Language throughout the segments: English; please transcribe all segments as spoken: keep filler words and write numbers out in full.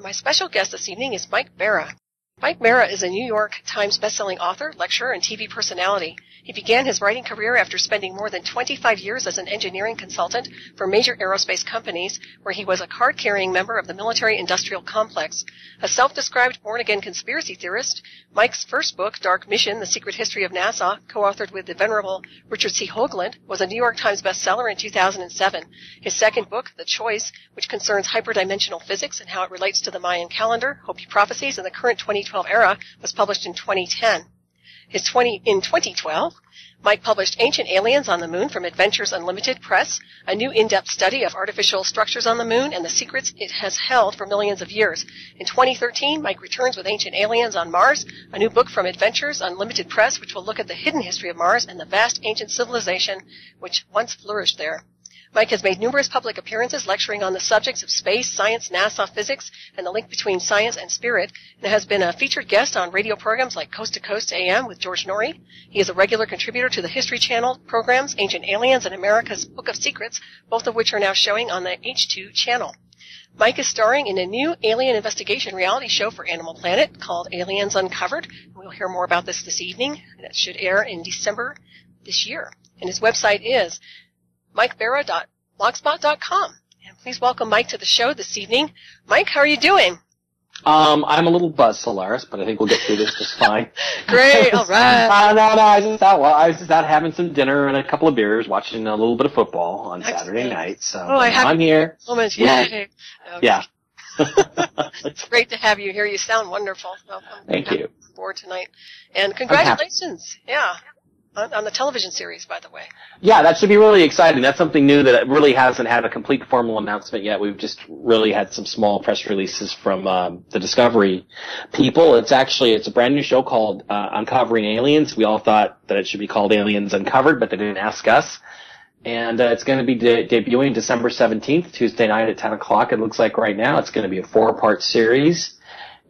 My special guest this evening is Mike Bara. Mike Bara is a New York Times bestselling author, lecturer, and T V personality. He began his writing career after spending more than twenty-five years as an engineering consultant for major aerospace companies, where he was a card-carrying member of the military-industrial complex. A self-described born-again conspiracy theorist, Mike's first book, Dark Mission, The Secret History of NASA, co-authored with the venerable Richard C. Hoagland, was a New York Times bestseller in two thousand seven. His second book, The Choice, which concerns hyperdimensional physics and how it relates to the Mayan calendar, Hopi Prophecies, and the current twenty twelve era, was published in twenty ten. His twenty, in twenty twelve, Mike published Ancient Aliens on the Moon from Adventures Unlimited Press, a new in-depth study of artificial structures on the moon and the secrets it has held for millions of years. In twenty thirteen, Mike returns with Ancient Aliens on Mars, a new book from Adventures Unlimited Press, which will look at the hidden history of Mars and the vast ancient civilization which once flourished there. Mike has made numerous public appearances lecturing on the subjects of space, science, NASA, physics, and the link between science and spirit, and has been a featured guest on radio programs like Coast to Coast A M with George Norrie. He is a regular contributor to the History Channel programs Ancient Aliens and America's Book of Secrets, both of which are now showing on the H two channel. Mike is starring in a new alien investigation reality show for Animal Planet called Aliens Uncovered. We'll hear more about this this evening. That should air in December this year. And his website is mike bara dot blogspot dot com. And please welcome Mike to the show this evening. Mike, how are you doing? Um, I'm a little buzzed, Solaris, but I think we'll get through this just fine. Great, all right. uh, no, no, I was, just out, well, I was just out having some dinner and a couple of beers, watching a little bit of football on Excellent. Saturday night. So oh, I have I'm here. Moments, yeah. Okay. Yeah. It's great to have you here. You sound wonderful. Well, Thank you. I'm on board tonight. And congratulations. Yeah. On the television series, by the way. Yeah, that should be really exciting. That's something new that really hasn't had a complete formal announcement yet. We've just really had some small press releases from um, the Discovery people. It's actually it's a brand new show called uh, Uncovering Aliens. We all thought that it should be called Aliens Uncovered, but they didn't ask us. And uh, it's going to be de debuting December seventeenth, Tuesday night at ten o'clock. It looks like right now it's going to be a four-part series.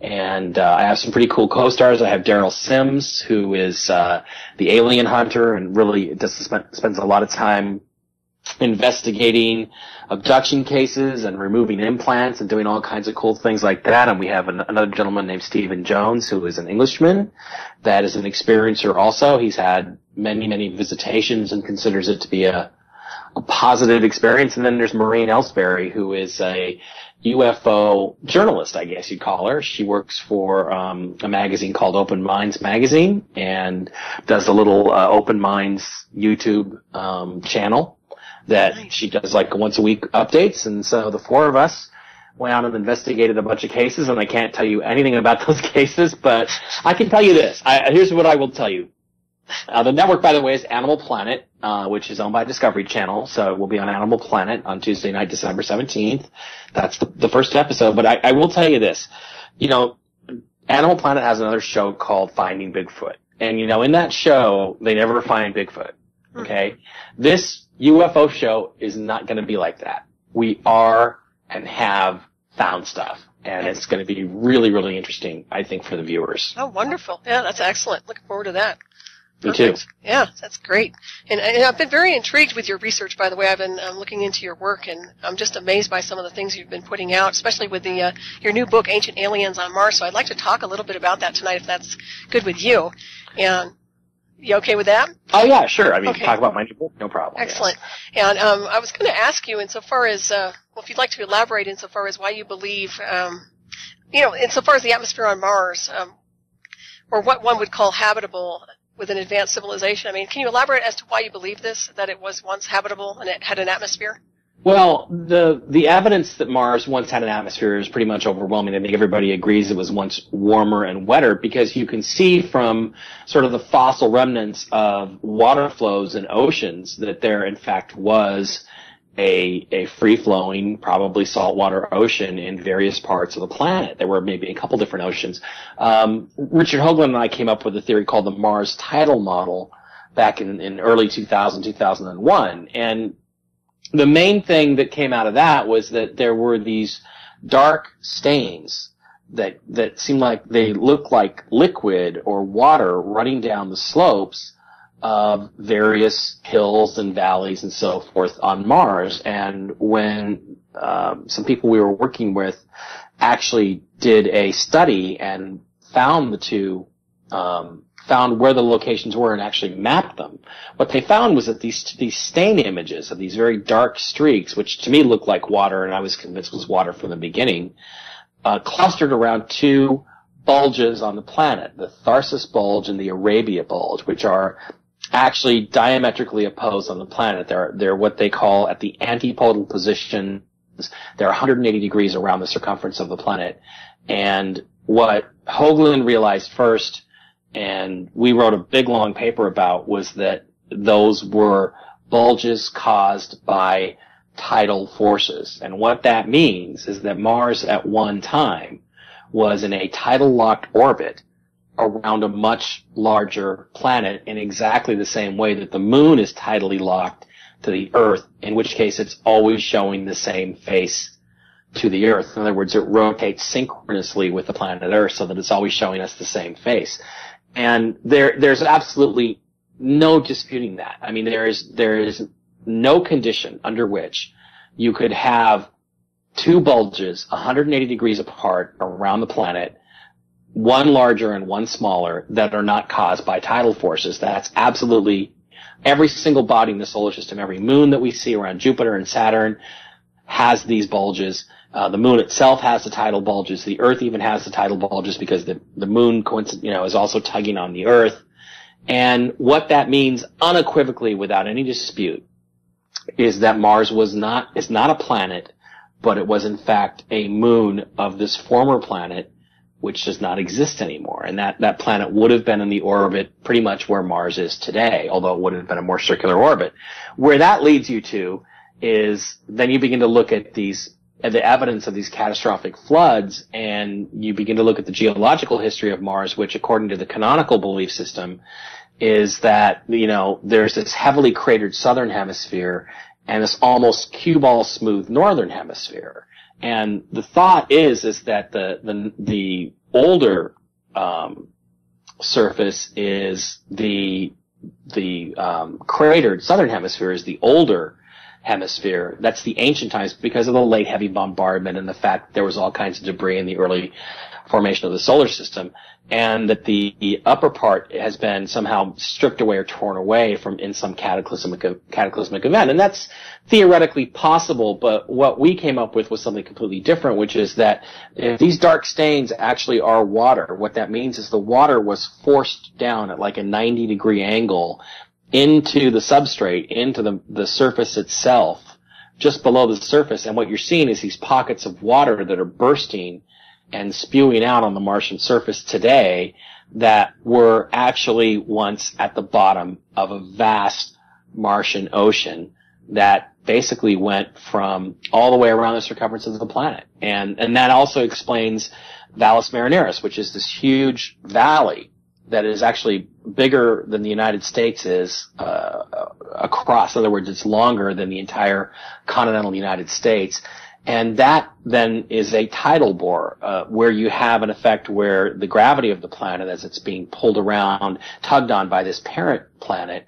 And uh, I have some pretty cool co-stars. I have Daryl Sims, who is uh the alien hunter and really just spend, spends a lot of time investigating abduction cases and removing implants and doing all kinds of cool things like that. And we have an, another gentleman named Stephen Jones, who is an Englishman that is an experiencer also. He's had many, many visitations and considers it to be a, a positive experience. And then there's Maureen Ellsbury, who is a U F O journalist, I guess you'd call her. She works for um, a magazine called Open Minds magazine and does a little uh, Open Minds YouTube um, channel that nice. She does like once a week updates. And so the four of us went out and investigated a bunch of cases, and I can't tell you anything about those cases, but I can tell you this. I, here's what I will tell you. Uh, the network, by the way, is Animal Planet, uh, which is owned by Discovery Channel, so we'll be on Animal Planet on Tuesday night, December seventeenth. That's the, the first episode, but I, I will tell you this. You know, Animal Planet has another show called Finding Bigfoot, and, you know, in that show, they never find Bigfoot, okay? Mm-hmm. This U F O show is not going to be like that. We are and have found stuff. And it's going to be really, really interesting, I think, for the viewers. Oh, wonderful. Yeah, that's excellent. Looking forward to that. Perfect. Me too. Yeah, that's great. And, and I've been very intrigued with your research, by the way. I've been um, looking into your work, and I'm just amazed by some of the things you've been putting out, especially with the uh, your new book, Ancient Aliens on Mars. So I'd like to talk a little bit about that tonight, if that's good with you. And you okay with that? Oh, yeah, sure. I mean, okay. Talk about my new book, no problem. Excellent. Yeah. And um, I was going to ask you, insofar as, uh, well, if you'd like to elaborate insofar as why you believe, um, you know, insofar as the atmosphere on Mars, um, or what one would call habitable with an advanced civilization. I mean, can you elaborate as to why you believe this, that it was once habitable and it had an atmosphere? Well, the the evidence that Mars once had an atmosphere is pretty much overwhelming. I think everybody agrees it was once warmer and wetter because you can see from sort of the fossil remnants of water flows and oceans that there, in fact, was a, a free-flowing, probably saltwater ocean in various parts of the planet. There were maybe a couple different oceans. Um, Richard Hoagland and I came up with a theory called the Mars tidal model back in, in early two thousand, two thousand one. And the main thing that came out of that was that there were these dark stains that, that seemed like they looked like liquid or water running down the slopes of various hills and valleys and so forth on Mars. And when um, some people we were working with actually did a study and found the two, um, found where the locations were and actually mapped them. What they found was that these these stain images of these very dark streaks, which to me looked like water, and I was convinced was water from the beginning, uh, clustered around two bulges on the planet, the Tharsis Bulge and the Arabia Bulge, which are actually diametrically opposed on the planet. They're they're what they call at the antipodal positions. They're one hundred eighty degrees around the circumference of the planet. And what Hoagland realized first, and we wrote a big long paper about, was that those were bulges caused by tidal forces. And what that means is that Mars at one time was in a tidal locked orbit around a much larger planet in exactly the same way that the moon is tidally locked to the Earth, in which case it's always showing the same face to the Earth. In other words, it rotates synchronously with the planet Earth so that it's always showing us the same face. And there, there's absolutely no disputing that. I mean, there is, there is no condition under which you could have two bulges one hundred eighty degrees apart around the planet, one larger and one smaller, that are not caused by tidal forces. That's absolutely every single body in the solar system, every moon that we see around Jupiter and Saturn has these bulges. Uh, the moon itself has the tidal bulges. The Earth even has the tidal bulges because the, the moon, you know, is also tugging on the Earth. And what that means unequivocally, without any dispute, is that Mars was not, is not a planet, but it was in fact a moon of this former planet, which does not exist anymore. And that, that planet would have been in the orbit pretty much where Mars is today, although it would have been a more circular orbit. Where that leads you to is then you begin to look at these, at the evidence of these catastrophic floods, and you begin to look at the geological history of Mars, which according to the canonical belief system is that, you know, there's this heavily cratered southern hemisphere and this almost cue ball smooth northern hemisphere. And the thought is, is that the, the, the older, um, surface is the, the, um, cratered southern hemisphere is the older hemisphere. That's the ancient times because of the late heavy bombardment and the fact that there was all kinds of debris in the early formation of the solar system, and that the upper part has been somehow stripped away or torn away from in some cataclysmic cataclysmic event. And that's theoretically possible, but what we came up with was something completely different, which is that if these dark stains actually are water, what that means is the water was forced down at like a ninety degree angle into the substrate, into the, the surface itself, just below the surface. And what you're seeing is these pockets of water that are bursting and spewing out on the Martian surface today that were actually once at the bottom of a vast Martian ocean that basically went from all the way around the circumference of the planet. And, and that also explains Valles Marineris, which is this huge valley that is actually bigger than the United States is uh, across. In other words, it's longer than the entire continental United States. And that then is a tidal bore, uh, where you have an effect where the gravity of the planet, as it's being pulled around, tugged on by this parent planet,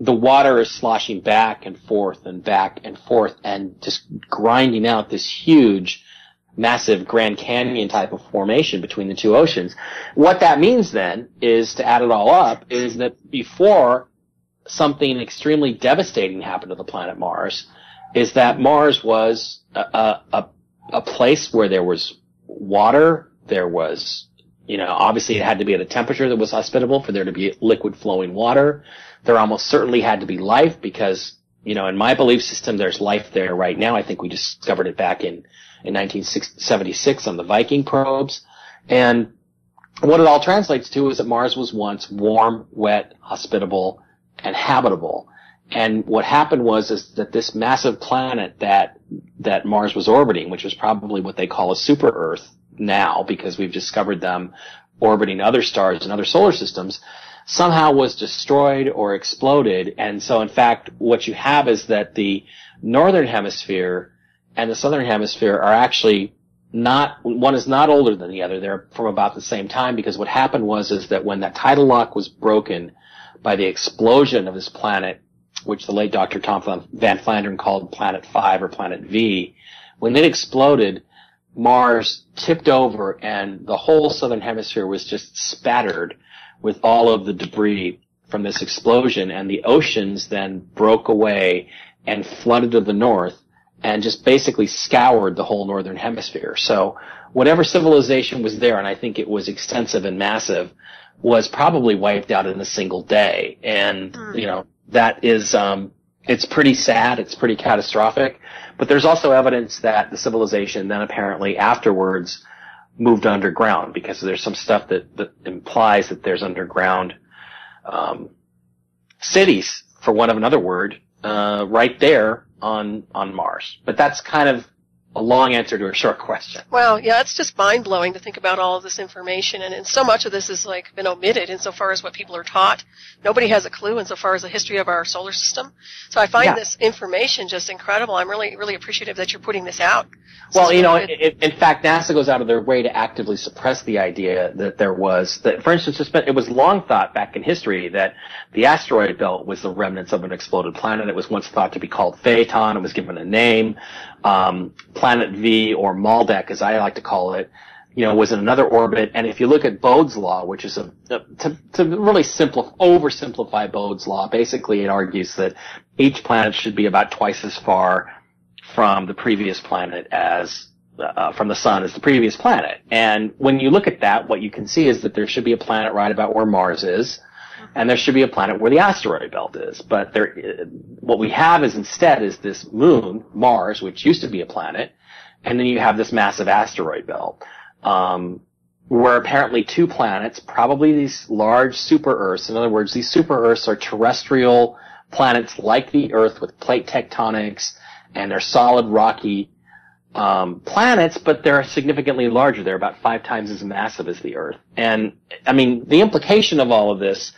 the water is sloshing back and forth and back and forth and just grinding out this huge, massive Grand Canyon type of formation between the two oceans. What that means then is, to add it all up, is that before something extremely devastating happened to the planet Mars, is that Mars was a, a, a place where there was water, there was, you know, obviously it had to be at a temperature that was hospitable for there to be liquid flowing water. There almost certainly had to be life because, you know, in my belief system, there's life there right now. I think we discovered it back in, in nineteen seventy-six on the Viking probes. And what it all translates to is that Mars was once warm, wet, hospitable, and habitable. And what happened was is that this massive planet that that Mars was orbiting, which was probably what they call a super Earth now, because we've discovered them orbiting other stars and other solar systems, somehow was destroyed or exploded. And so, in fact, what you have is that the northern hemisphere and the southern hemisphere are actually not, one is not older than the other. They're from about the same time, because what happened was is that when that tidal lock was broken by the explosion of this planet, which the late Doctor Tom Van Flandern called Planet five or Planet V, when it exploded, Mars tipped over and the whole southern hemisphere was just spattered with all of the debris from this explosion, and the oceans then broke away and flooded to the north and just basically scoured the whole northern hemisphere. So whatever civilization was there, and I think it was extensive and massive, was probably wiped out in a single day. And, mm. you know, that is, um, it's pretty sad, it's pretty catastrophic, but there's also evidence that the civilization then apparently afterwards moved underground, because there's some stuff that, that implies that there's underground um cities, for want of another word, uh right there on on Mars. But that's kind of a long answer to a short question. Well, yeah, it's just mind-blowing to think about all of this information, and, and so much of this has like been omitted insofar as what people are taught. Nobody has a clue insofar as the history of our solar system. So I find yeah. this information just incredible. I'm really, really appreciative that you're putting this out. This well, you know, it, it, in fact, NASA goes out of their way to actively suppress the idea that there was, that, for instance, it was long thought back in history that the asteroid belt was the remnants of an exploded planet. It was once thought to be called Phaeton. It was given a name. Um, Planet V, or Maldek, as I like to call it, you know, was in another orbit. And if you look at Bode's Law, which is a, to, to really simplify, oversimplify Bode's Law, basically it argues that each planet should be about twice as far from the previous planet as, uh, from the sun as the previous planet. And when you look at that, what you can see is that there should be a planet right about where Mars is, and there should be a planet where the asteroid belt is. But there, what we have is instead is this moon, Mars, which used to be a planet, and then you have this massive asteroid belt, um, where apparently two planets, probably these large super-Earths. In other words, these super-Earths are terrestrial planets like the Earth with plate tectonics, and they're solid, rocky um, planets, but they're significantly larger. They're about five times as massive as the Earth. And, I mean, the implication of all of this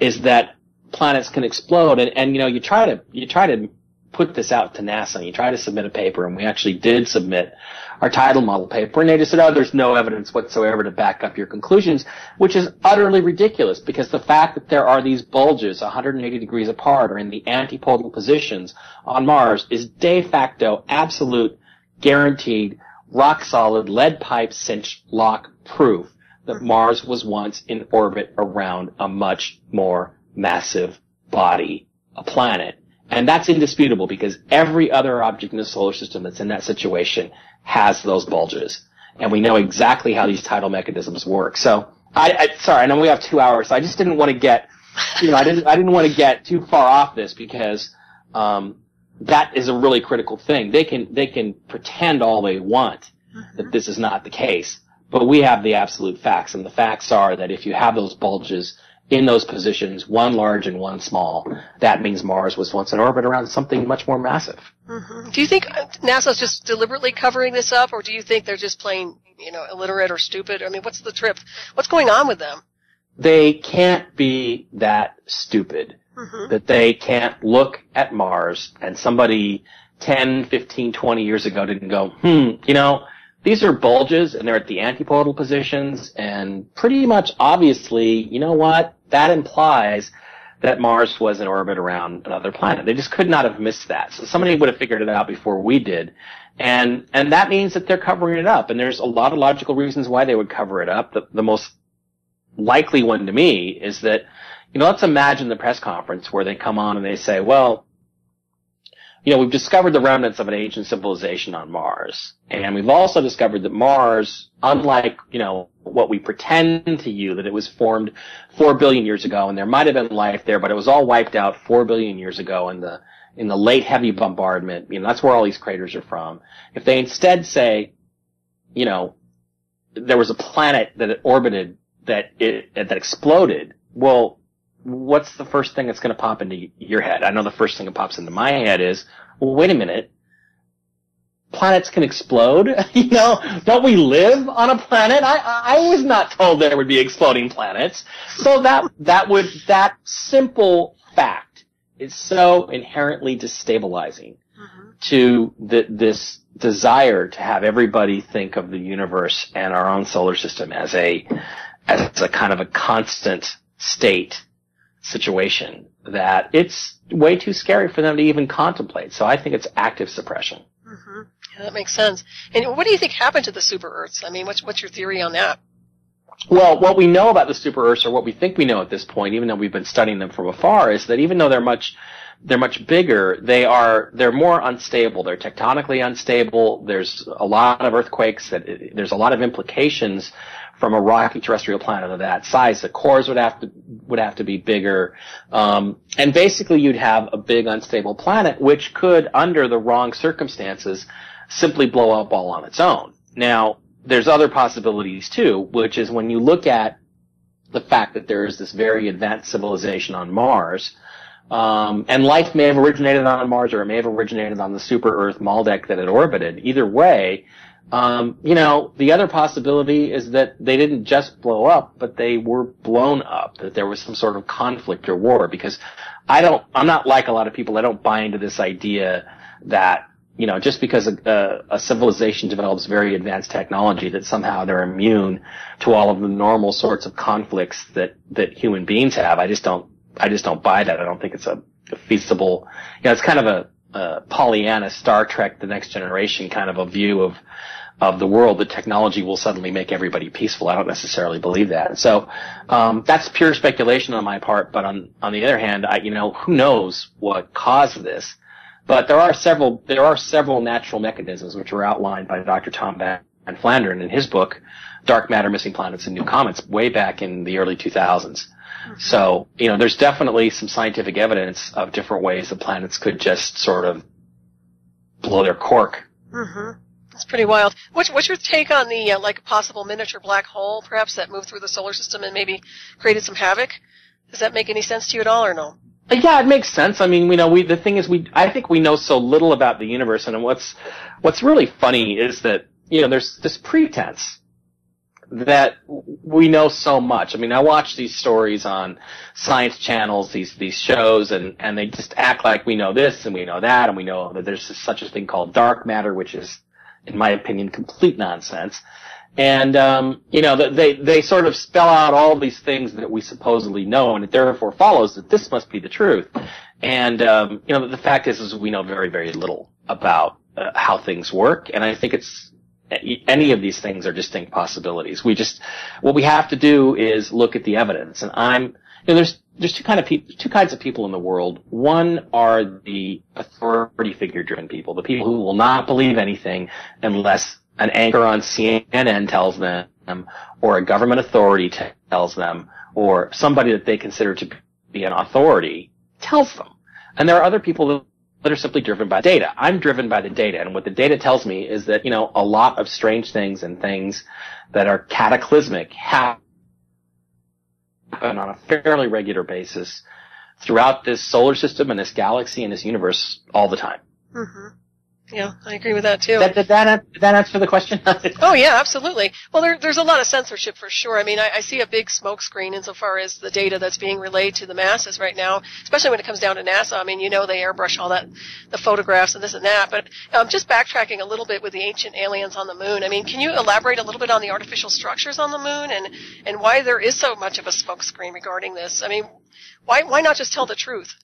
is that planets can explode. And, and, you know, you try to, you try to put this out to NASA, and you try to submit a paper, and we actually did submit our tidal model paper, and they just said, oh, there's no evidence whatsoever to back up your conclusions, which is utterly ridiculous, because the fact that there are these bulges one hundred eighty degrees apart or in the antipodal positions on Mars is de facto absolute guaranteed, rock-solid, lead-pipe, cinch-lock proof that Mars was once in orbit around a much more massive body, a planet. And that's indisputable, because every other object in the solar system that's in that situation has those bulges. And we know exactly how these tidal mechanisms work. So, I, I sorry, I know we have two hours, so I just didn't want to get, you know, I didn't, I didn't want to get too far off this, because, um, that is a really critical thing. They can they can pretend all they want that this is not the case, but we have the absolute facts, and the facts are that if you have those bulges in those positions, one large and one small, that means Mars was once in orbit around something much more massive. Mm-hmm. Do you think NASA's just deliberately covering this up, or do you think they're just plain, you know, illiterate or stupid? I mean, what's the trip? What's going on with them? They can't be that stupid. Mm-hmm. That they can't look at Mars and somebody ten, fifteen, twenty years ago didn't go, hmm, you know, these are bulges and they're at the antipodal positions, and pretty much obviously, you know what, that implies that Mars was in orbit around another planet. They just could not have missed that. So somebody would have figured it out before we did. And, and that means that they're covering it up, and there's a lot of logical reasons why they would cover it up. The, the most likely one to me is that, you know, let's imagine the press conference where they come on and they say, well, you know, we've discovered the remnants of an ancient civilization on Mars. And we've also discovered that Mars, unlike, you know, what we pretend to you, that it was formed four billion years ago and there might have been life there, but it was all wiped out four billion years ago in the, in the late heavy bombardment. You know, that's where all these craters are from. If they instead say, you know, there was a planet that it orbited that it, that exploded, well, what's the first thing that's going to pop into your head? I know the first thing that pops into my head is, well, wait a minute. Planets can explode? You know, don't we live on a planet? I, I was not told there would be exploding planets. So that, that would, that simple fact is so inherently destabilizing mm-hmm. to the, this desire to have everybody think of the universe and our own solar system as a, as a kind of a constant state situation, that it's way too scary for them to even contemplate. So I think it's active suppression. Mm-hmm. Yeah, that makes sense. And what do you think happened to the super-Earths? I mean, what's, what's your theory on that? Well, what we know about the super-Earths, or what we think we know at this point, even though we've been studying them from afar, is that even though they're much... They're much bigger. They are. They're more unstable. They're tectonically unstable. There's a lot of earthquakes. That there's a lot of implications from a rocky terrestrial planet of that size. The cores would have to would have to be bigger, um, and basically you'd have a big unstable planet, which could, under the wrong circumstances, simply blow up all on its own. Now, there's other possibilities too, which is when you look at the fact that there is this very advanced civilization on Mars. Um, and life may have originated on Mars, or it may have originated on the super-Earth Maldek that it orbited. Either way, um, you know, the other possibility is that they didn't just blow up, but they were blown up, that there was some sort of conflict or war. Because I don't, I'm not like a lot of people, I don't buy into this idea that, you know, just because a, a, a civilization develops very advanced technology that somehow they're immune to all of the normal sorts of conflicts that, that human beings have. I just don't. I just don't buy that. I don't think it's a, a feasible, you know, it's kind of a, a Pollyanna Star Trek, The Next Generation kind of a view of, of the world, that technology will suddenly make everybody peaceful. I don't necessarily believe that. So, um, that's pure speculation on my part. But on, on the other hand, I, you know, who knows what caused this? But there are several, there are several natural mechanisms which were outlined by Doctor Tom Van Flandern in his book, Dark Matter, Missing Planets, and New Comets, way back in the early two thousands. So, you know, there's definitely some scientific evidence of different ways the planets could just sort of blow their cork. Mm-hmm. That's pretty wild. What's, what's your take on the, uh, like, possible miniature black hole, perhaps, that moved through the solar system and maybe created some havoc? Does that make any sense to you at all, or no? Yeah, it makes sense. I mean, you know, we, the thing is, we, I think we know so little about the universe, and what's, what's really funny is that, you know, there's this pretense that we know so much. I mean, I watch these stories on science channels, these these shows, and and they just act like we know this and we know that, and we know that there's such a thing called dark matter, which is, in my opinion, complete nonsense. And um, you know, they they sort of spell out all these things that we supposedly know, and it therefore follows that this must be the truth. And um, you know, the fact is, is we know very very little about uh, how things work, and I think it's. Any of these things are distinct possibilities. We just, what we have to do is look at the evidence. And I'm, you know, there's there's two kind of people, two kinds of people in the world. One are the authority figure-driven people, the people who will not believe anything unless an anchor on C N N tells them, or a government authority tells them, or somebody that they consider to be an authority tells them. And there are other people that. that are simply driven by data. I'm driven by the data, and what the data tells me is that, you know, a lot of strange things and things that are cataclysmic happen on a fairly regular basis throughout this solar system and this galaxy and this universe all the time. Mm-hmm. Yeah, I agree with that, too. That, that, that, that answer the question? Oh, yeah, absolutely. Well, there, there's a lot of censorship for sure. I mean, I, I see a big smokescreen insofar as the data that's being relayed to the masses right now, especially when it comes down to NASA. I mean, you know, they airbrush all that, the photographs and this and that. But um, just backtracking a little bit with the ancient aliens on the moon, I mean, can you elaborate a little bit on the artificial structures on the moon and, and why there is so much of a smokescreen regarding this? I mean, why why not just tell the truth?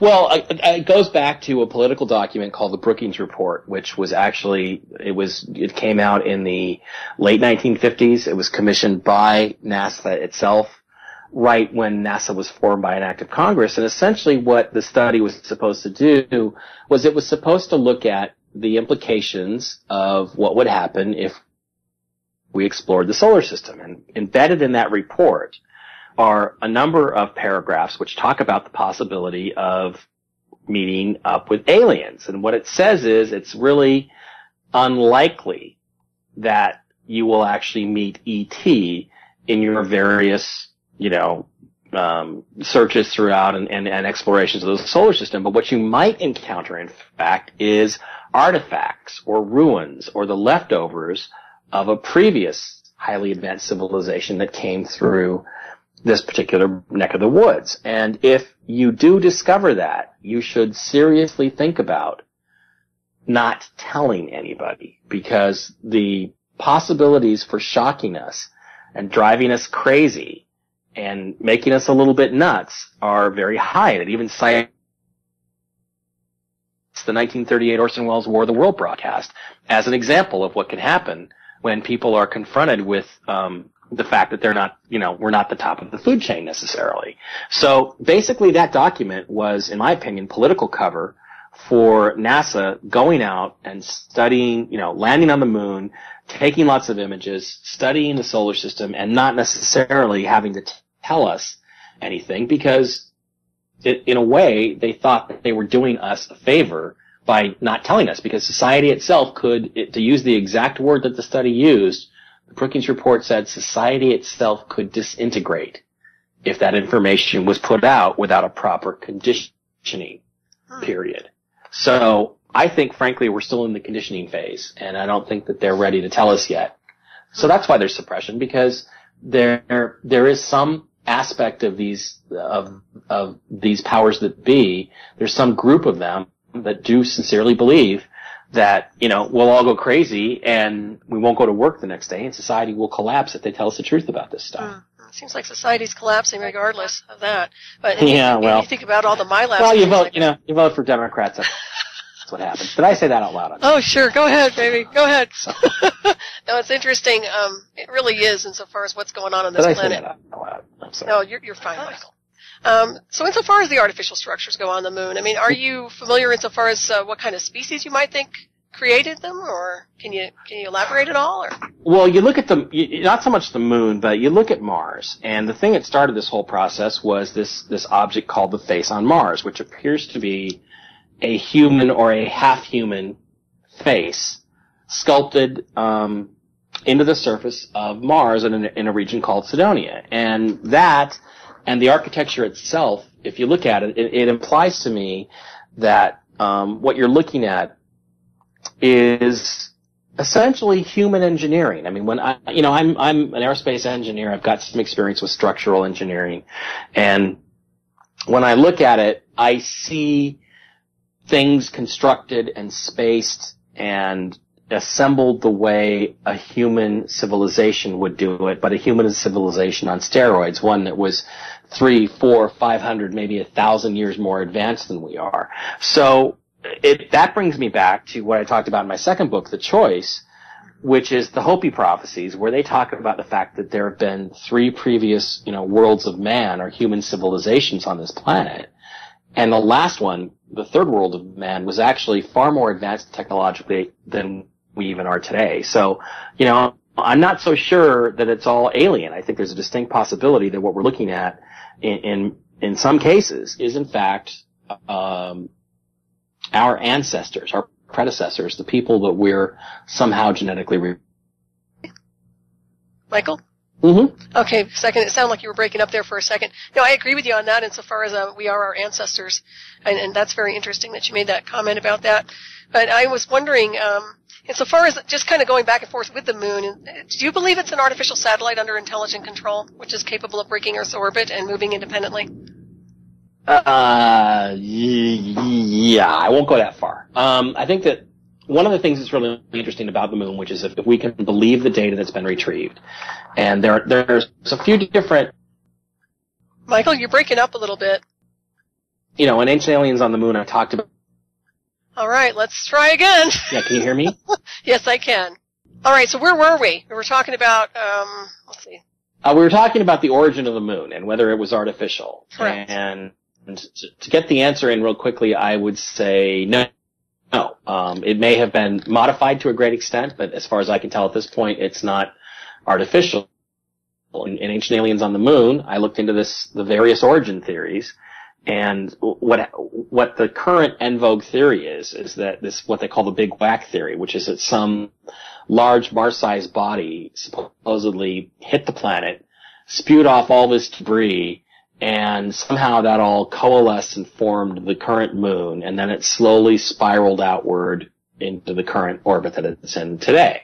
Well, it goes back to a political document called the Brookings Report, which was actually, it was, it came out in the late nineteen fifties. It was commissioned by NASA itself right when NASA was formed by an act of Congress. And essentially what the study was supposed to do was it was supposed to look at the implications of what would happen if we explored the solar system. And embedded in that report are a number of paragraphs which talk about the possibility of meeting up with aliens. And what it says is it's really unlikely that you will actually meet E T in your various, you know, um, searches throughout and, and, and explorations of the solar system. But what you might encounter, in fact, is artifacts or ruins or the leftovers of a previous highly advanced civilization that came through this particular neck of the woods. And if you do discover that, you should seriously think about not telling anybody, because the possibilities for shocking us and driving us crazy and making us a little bit nuts are very high. And even science It's the nineteen thirty-eight Orson Welles' War of the World broadcast as an example of what can happen when people are confronted with um, the fact that they're not, you know, we're not the top of the food chain necessarily. So basically that document was, in my opinion, political cover for NASA going out and studying, you know, landing on the moon, taking lots of images, studying the solar system, and not necessarily having to t tell us anything, because it, in a way they thought that they were doing us a favor by not telling us, because society itself could, it, to use the exact word that the study used, the Brookings Report said society itself could disintegrate if that information was put out without a proper conditioning period. So I think, frankly, we're still in the conditioning phase, and I don't think that they're ready to tell us yet. So that's why there's suppression, because there there is some aspect of these of of these powers that be. There's some group of them that do sincerely believe that, you know, we'll all go crazy and we won't go to work the next day, and society will collapse if they tell us the truth about this stuff. Mm. It seems like society's collapsing regardless of that. But if yeah, you, well, if you think about all the MyLab. Well, you vote, like, you know, you vote for Democrats. That's what happens. Did I say that out loud? Oh, sure. Go ahead, baby. Go ahead. No, it's interesting. Um, it really is, insofar as what's going on on this Did planet. I say that out loud? I'm sorry. No, you're you're fine, Michael. Um, so insofar as the artificial structures go on the moon, I mean, are you familiar insofar as uh, what kind of species you might think created them, or can you can you elaborate at all? Or? Well, you look at the you, not so much the moon, but you look at Mars, and the thing that started this whole process was this this object called the Face on Mars, which appears to be a human or a half human face sculpted um, into the surface of Mars in a, in a region called Cydonia, and that and the architecture itself, if you look at it, it, it implies to me that um, what you're looking at is essentially human engineering. I mean, when I, you know, I'm, I'm an aerospace engineer. I've got some experience with structural engineering. And when I look at it, I see things constructed and spaced and assembled the way a human civilization would do it, but a human civilization on steroids, one that was three, four, five hundred, maybe a thousand years more advanced than we are. So, It, that brings me back to what I talked about in my second book, The Choice, which is the Hopi Prophecies, where they talk about the fact that there have been three previous, you know, worlds of man or human civilizations on this planet. And the last one, the third world of man, was actually far more advanced technologically than we even are today. So, you know, I'm not so sure that it's all alien. I think there's a distinct possibility that what we're looking at in, in, in some cases is, in fact, um, our ancestors, our predecessors, the people that we're somehow genetically re Michael? Mm-hmm. Okay, second. It sounded like you were breaking up there for a second. No, I agree with you on that insofar as uh, we are our ancestors, and, and that's very interesting that you made that comment about that. But I was wondering, um, insofar as just kind of going back and forth with the moon, do you believe it's an artificial satellite under intelligent control, which is capable of breaking Earth's orbit and moving independently? Uh, yeah, I won't go that far. Um, I think that one of the things that's really interesting about the moon, which is if, if we can believe the data that's been retrieved, and there there's a few different. Michael, you're breaking up a little bit. You know, in Ancient Aliens on the Moon, I talked about. All right, let's try again. Yeah, can you hear me? Yes, I can. All right, so where were we? We were talking about. Um, let's see. Uh, we were talking about the origin of the moon and whether it was artificial. Correct. And And to get the answer in real quickly, I would say no. No, um, it may have been modified to a great extent, but as far as I can tell at this point, it's not artificial. In, in Ancient Aliens on the Moon, I looked into this, the various origin theories, and what what the current en vogue theory is is that this what they call the Big Whack theory, which is that some large Mars-sized body supposedly hit the planet, spewed off all this debris. And somehow that all coalesced and formed the current moon, and then it slowly spiraled outward into the current orbit that it's in today.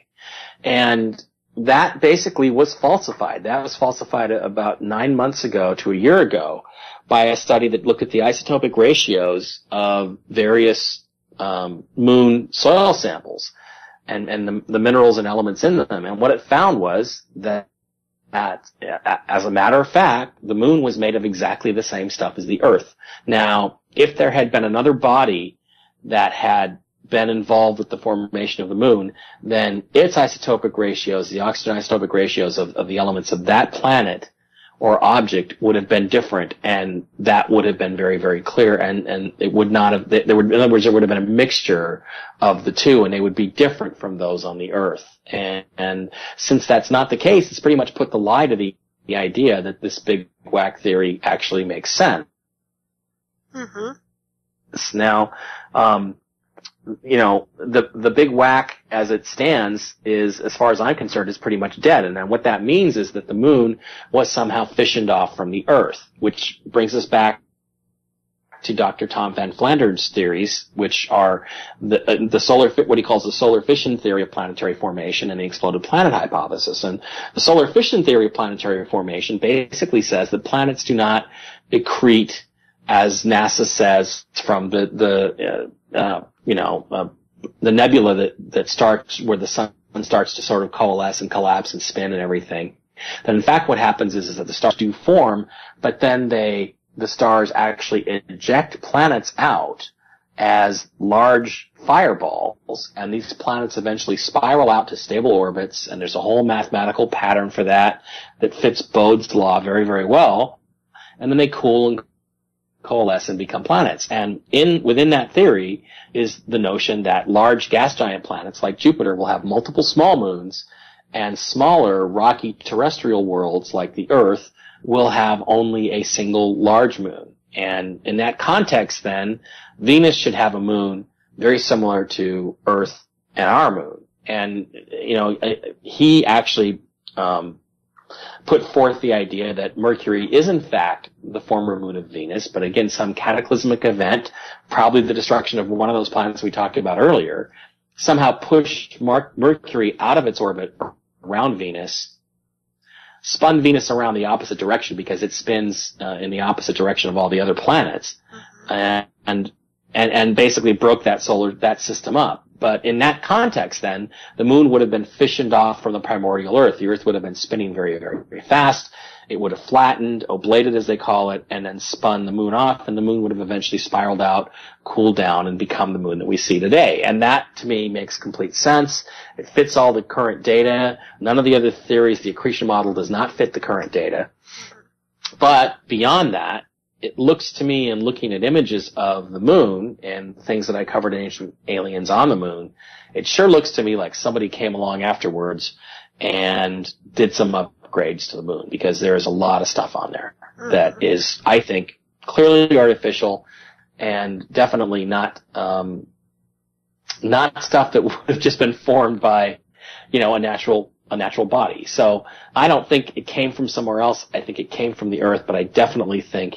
And that basically was falsified. That was falsified about nine months ago to a year ago by a study that looked at the isotopic ratios of various um, moon soil samples and, and the, the minerals and elements in them. And what it found was that At, as a matter of fact, the moon was made of exactly the same stuff as the Earth. Now, if there had been another body that had been involved with the formation of the moon, then its isotopic ratios, the oxygen isotopic ratios of, of the elements of that planet or object would have been different, and that would have been very, very clear, and, and it would not have, there would, in other words, there would have been a mixture of the two, and they would be different from those on the Earth. And, and since that's not the case, it's pretty much put the lie to the, the idea that this big whack theory actually makes sense. Mm-hmm. Now, um, you know, the, the big whack as it stands is, as far as I'm concerned, is pretty much dead. And then what that means is that the moon was somehow fissioned off from the Earth, which brings us back to Doctor Tom Van Flandern's theories, which are the, uh, the solar, what he calls the solar fission theory of planetary formation and the exploded planet hypothesis. And the solar fission theory of planetary formation basically says that planets do not accrete, as NASA says, from the, the, uh, uh you know, uh, the nebula that, that starts where the sun starts to sort of coalesce and collapse and spin and everything. Then in fact what happens is, is that the stars do form, but then they, the stars actually eject planets out as large fireballs, and these planets eventually spiral out to stable orbits, and there's a whole mathematical pattern for that that fits Bode's Law very, very well, and then they cool and coalesce and become planets. And in within that theory is the notion that large gas giant planets like Jupiter will have multiple small moons, and smaller rocky terrestrial worlds like the Earth will have only a single large moon. And in that context, then, Venus should have a moon very similar to Earth and our moon. And, you know, he actually um put forth the idea that Mercury is in fact the former moon of Venus, but again, some cataclysmic event, probably the destruction of one of those planets we talked about earlier, somehow pushed Mercury out of its orbit around Venus, spun Venus around the opposite direction because it spins uh, in the opposite direction of all the other planets, and, and and basically broke that solar, that system up. But in that context, then, the moon would have been fissioned off from the primordial Earth. The Earth would have been spinning very, very, very fast. It would have flattened, oblated as they call it, and then spun the moon off, and the moon would have eventually spiraled out, cooled down, and become the moon that we see today. And that, to me, makes complete sense. It fits all the current data. None of the other theories, the accretion model does not fit the current data. But beyond that, it looks to me, in looking at images of the moon and things that I covered in Ancient Aliens on the Moon, it sure looks to me like somebody came along afterwards and did some upgrades to the moon, because there is a lot of stuff on there that is, I think, clearly artificial and definitely not um, not stuff that would have just been formed by, you know, a natural a natural body. So I don't think it came from somewhere else. I think it came from the Earth, but I definitely think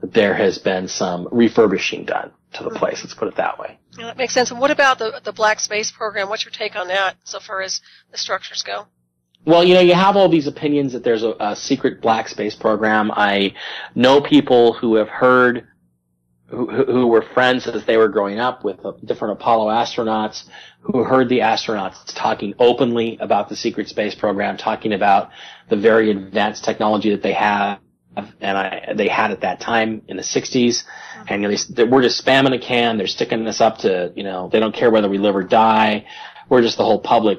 there has been some refurbishing done to the place. Let's put it that way. Yeah, that makes sense. And what about the the black space program? What's your take on that so far as the structures go? Well, you know, you have all these opinions that there's a, a secret black space program. I know people who have heard, who, who were friends as they were growing up with different Apollo astronauts, who heard the astronauts talking openly about the secret space program, talking about the very advanced technology that they have, and I, they had at that time in the sixties, and you know, they, they, we're just spamming a can. They're sticking this up to, you know, they don't care whether we live or die. We're just the whole public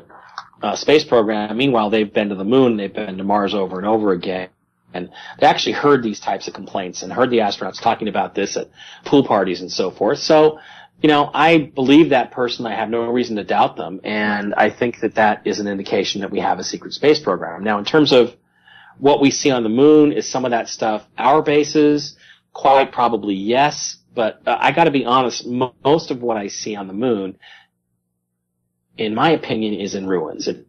uh, space program. Meanwhile, they've been to the moon. They've been to Mars over and over again. And they actually heard these types of complaints and heard the astronauts talking about this at pool parties and so forth. So, you know, I believe that person. I have no reason to doubt them. And I think that that is an indication that we have a secret space program. Now, in terms of what we see on the moon, is some of that stuff our bases? Quite probably yes, but uh, I got to be honest, mo most of what I see on the moon, in my opinion, is in ruins. It,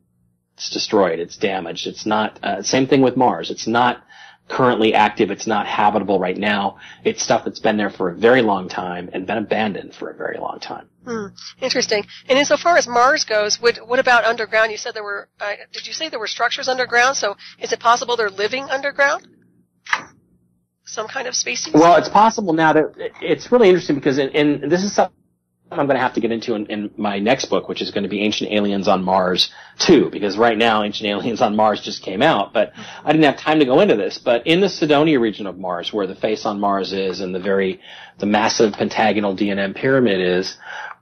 it's destroyed. It's damaged. It's not, uh, same thing with Mars. It's not currently active. It's not habitable right now. It's stuff that's been there for a very long time and been abandoned for a very long time. Hmm. Interesting. And insofar as Mars goes, would, what about underground? You said there were, uh, did you say there were structures underground? So is it possible they're living underground? Some kind of species? Well, it's possible now. That it's really interesting because in, in this is something I'm going to have to get into in, in my next book, which is going to be Ancient Aliens on Mars two, because right now Ancient Aliens on Mars just came out, but I didn't have time to go into this. But in the Cydonia region of Mars, where the face on Mars is and the very the massive pentagonal D N M pyramid is,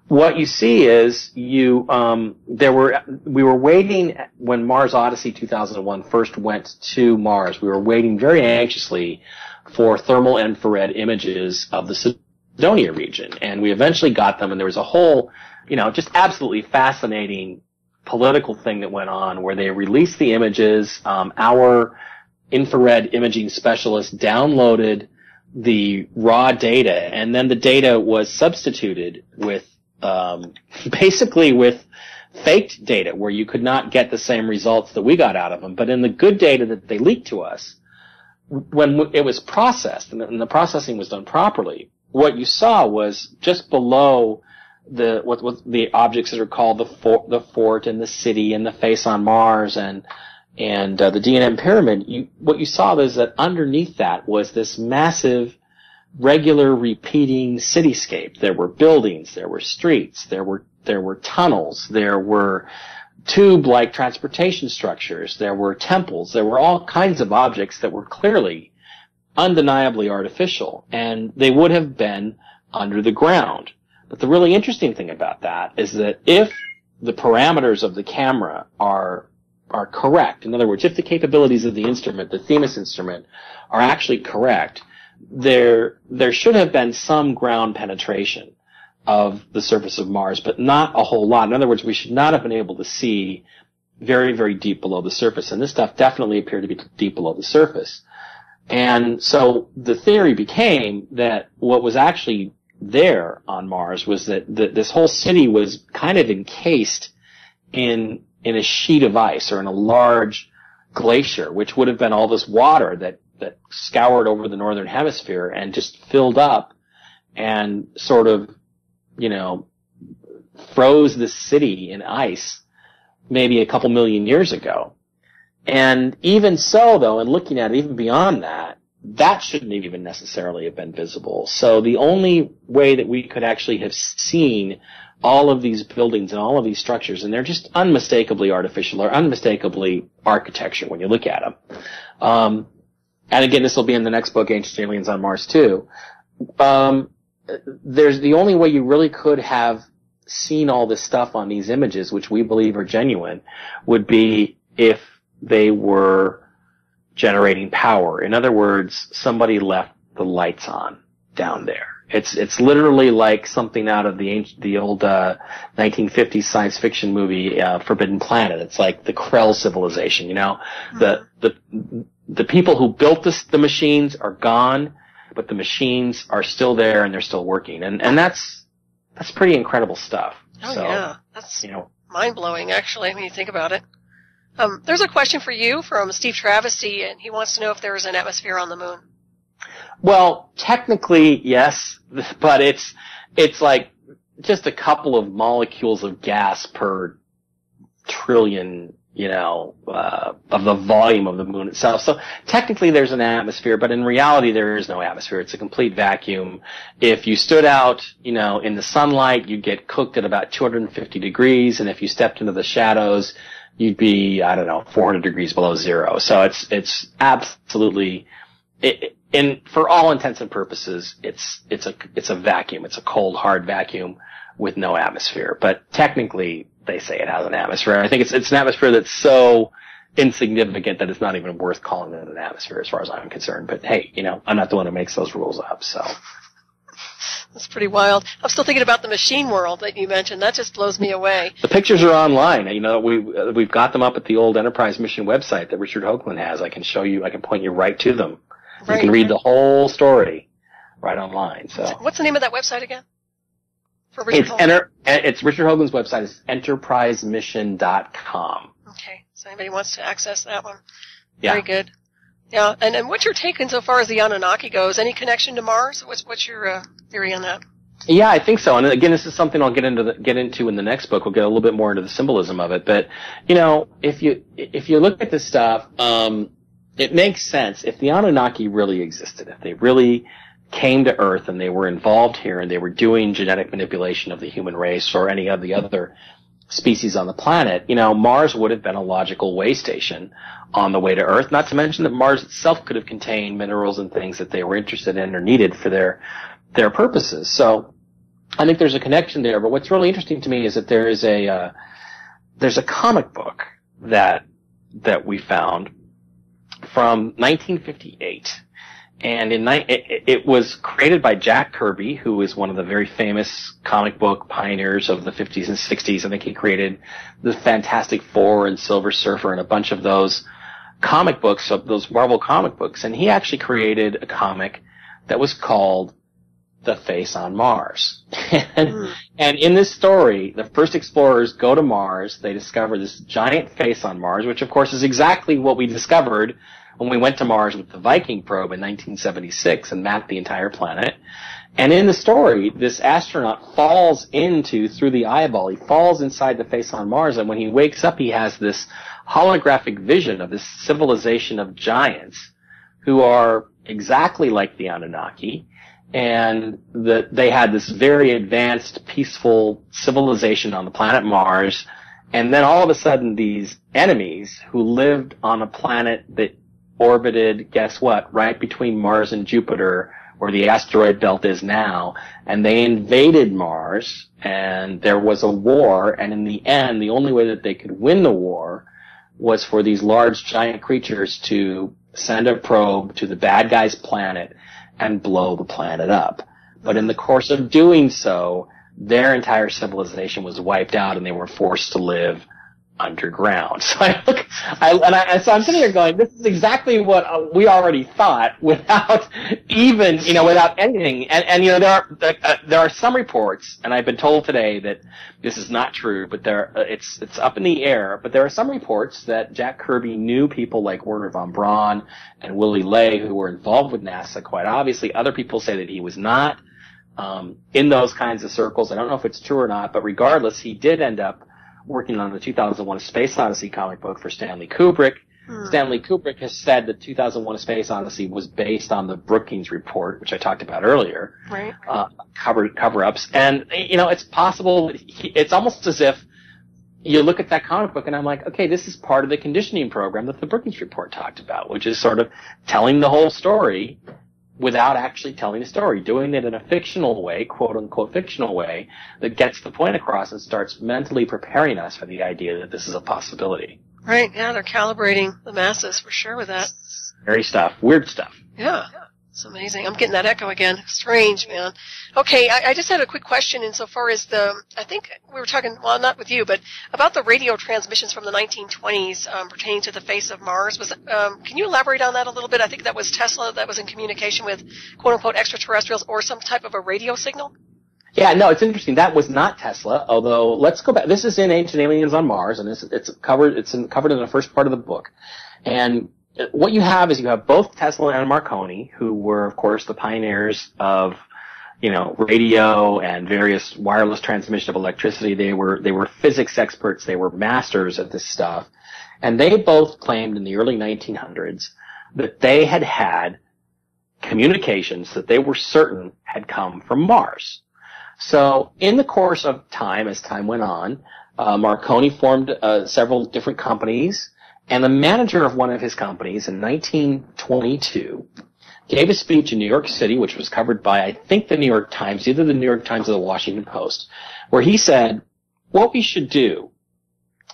what you see is you um there were we were waiting when Mars Odyssey two thousand one first went to Mars. We were waiting very anxiously for thermal infrared images of the Cydonia region, and we eventually got them, and there was a whole, you know, just absolutely fascinating political thing that went on where they released the images. Um our infrared imaging specialist downloaded the raw data, and then the data was substituted with Um, basically with faked data where you could not get the same results that we got out of them. But in the good data that they leaked to us, when it was processed and the processing was done properly, what you saw was just below the what, what the objects that are called the, for, the fort and the city and the face on Mars and and uh, the D N M pyramid. You, what you saw was that underneath that was this massive regular repeating cityscape. There were buildings, there were streets, there were there were tunnels, there were tube-like transportation structures, there were temples, there were all kinds of objects that were clearly, undeniably artificial, and they would have been under the ground. But the really interesting thing about that is that if the parameters of the camera are are correct, in other words, if the capabilities of the instrument, the Themis instrument, are actually correct, there there should have been some ground penetration of the surface of Mars, but not a whole lot. In other words, we should not have been able to see very, very deep below the surface, and this stuff definitely appeared to be deep below the surface. And so the theory became that what was actually there on Mars was that the, this whole city was kind of encased in in a sheet of ice or in a large glacier, which would have been all this water that that scoured over the northern hemisphere and just filled up and sort of, you know, froze this city in ice maybe a couple million years ago. And even so, though, and looking at it even beyond that, that shouldn't even necessarily have been visible. So the only way that we could actually have seen all of these buildings and all of these structures, and they're just unmistakably artificial or unmistakably architecture when you look at them. Um, And again, this will be in the next book, Ancient Aliens on Mars two. Um, there's the only way you really could have seen all this stuff on these images, which we believe are genuine, would be if they were generating power. In other words, somebody left the lights on down there. It's it's literally like something out of the the old uh, nineteen fifties science fiction movie uh, Forbidden Planet. It's like the Krell civilization, you know, mm-hmm. the the the people who built this, the machines are gone, but the machines are still there and they're still working, and and that's that's pretty incredible stuff. Oh so, yeah, that's you know mind blowing actually when you think about it. Um, there's a question for you from Steve Travesty, and he wants to know if there is an atmosphere on the moon. Well, technically, yes, but it's, it's like just a couple of molecules of gas per trillion, you know, uh, of the volume of the moon itself. So technically there's an atmosphere, but in reality there is no atmosphere. It's a complete vacuum. If you stood out, you know, in the sunlight, you'd get cooked at about two hundred fifty degrees, and if you stepped into the shadows, you'd be, I don't know, four hundred degrees below zero. So it's, it's absolutely, it, it and for all intents and purposes, it's it's a it's a vacuum. It's a cold, hard vacuum with no atmosphere. But technically, they say it has an atmosphere. I think it's it's an atmosphere that's so insignificant that it's not even worth calling it an atmosphere, as far as I'm concerned. But hey, you know, I'm not the one who makes those rules up. So that's pretty wild. I'm still thinking about the machine world that you mentioned. That just blows me away. The pictures are online. You know, we we've got them up at the old Enterprise Mission website that Richard Hoagland has. I can show you. I can point you right to them. You right. can read the whole story right online. So, what's the name of that website again? For Richard it's, Enter, it's Richard Hoagland's website. It's enterprise mission dot com. Okay, so anybody wants to access that one? Yeah. Very good. Yeah, and, and what's your take in so far as the Anunnaki goes? Any connection to Mars? What's what's your uh, theory on that? Yeah, I think so. And again, this is something I'll get into the, get into in the next book. We'll get a little bit more into the symbolism of it. But you know, if you if you look at this stuff. Um, It makes sense if the Anunnaki really existed, if they really came to Earth and they were involved here and they were doing genetic manipulation of the human race or any of the other species on the planet, you know, Mars would have been a logical way station on the way to Earth, not to mention that Mars itself could have contained minerals and things that they were interested in or needed for their their purposes. So I think there's a connection there. But what's really interesting to me is that there is a uh, there's a comic book that that we found from nineteen fifty-eight, and in it, it was created by Jack Kirby, who is one of the very famous comic book pioneers of the fifties and sixties. I think he created the Fantastic Four and Silver Surfer and a bunch of those comic books, of those Marvel comic books, and he actually created a comic that was called The Face on Mars. and, and in this story, the first explorers go to Mars. They discover this giant face on Mars, which, of course, is exactly what we discovered when we went to Mars with the Viking probe in nineteen seventy-six and mapped the entire planet. And in the story, this astronaut falls into, through the eyeball, he falls inside the face on Mars, and when he wakes up, he has this holographic vision of this civilization of giants who are exactly like the Anunnaki, and that they had this very advanced, peaceful civilization on the planet Mars, and then all of a sudden these enemies who lived on a planet that orbited, guess what, right between Mars and Jupiter, where the asteroid belt is now, and they invaded Mars, and there was a war, and in the end, the only way that they could win the war was for these large giant creatures to send a probe to the bad guy's planet and blow the planet up. But in the course of doing so, their entire civilization was wiped out and they were forced to live underground. So I look, I, and I, so I'm sitting here going, this is exactly what we already thought without even, you know, without anything. And, and you know, there are, uh, there are some reports, and I've been told today that this is not true, but there, uh, it's, it's up in the air, but there are some reports that Jack Kirby knew people like Werner von Braun and Willy Ley who were involved with NASA, quite obviously. Other people say that he was not, um, in those kinds of circles. I don't know if it's true or not, but regardless, he did end up working on the two thousand one Space Odyssey comic book for Stanley Kubrick. Hmm. Stanley Kubrick has said that two thousand one Space Odyssey was based on the Brookings Report, which I talked about earlier, right? Uh, cover, cover-ups. And, you know, it's possible, he, it's almost as if you look at that comic book and I'm like, okay, this is part of the conditioning program that the Brookings Report talked about, which is sort of telling the whole story without actually telling a story, doing it in a fictional way, quote-unquote fictional way, that gets the point across and starts mentally preparing us for the idea that this is a possibility. Right, yeah, they're calibrating the masses for sure with that. Scary stuff, weird stuff. Yeah, yeah, it's amazing. I'm getting that echo again. Strange, man. Okay, I, I just had a quick question insofar as the, I think we were talking, well, not with you, but about the radio transmissions from the nineteen twenties um, pertaining to the face of Mars. Was um, can you elaborate on that a little bit? I think that was Tesla that was in communication with, quote-unquote, extraterrestrials or some type of a radio signal? Yeah, no, it's interesting. That was not Tesla, although let's go back. This is in Ancient Aliens on Mars, and it's, it's covered It's in, covered in the first part of the book. And what you have is you have both Tesla and Marconi, who were, of course, the pioneers of, you know, radio and various wireless transmission of electricity. They were, they were physics experts. They were masters at this stuff. And they both claimed in the early nineteen hundreds that they had had communications that they were certain had come from Mars. So in the course of time, as time went on, uh, Marconi formed uh, several different companies, and the manager of one of his companies in nineteen twenty-two gave a speech in New York City, which was covered by, I think, the New York Times, either the New York Times or the Washington Post, where he said, what we should do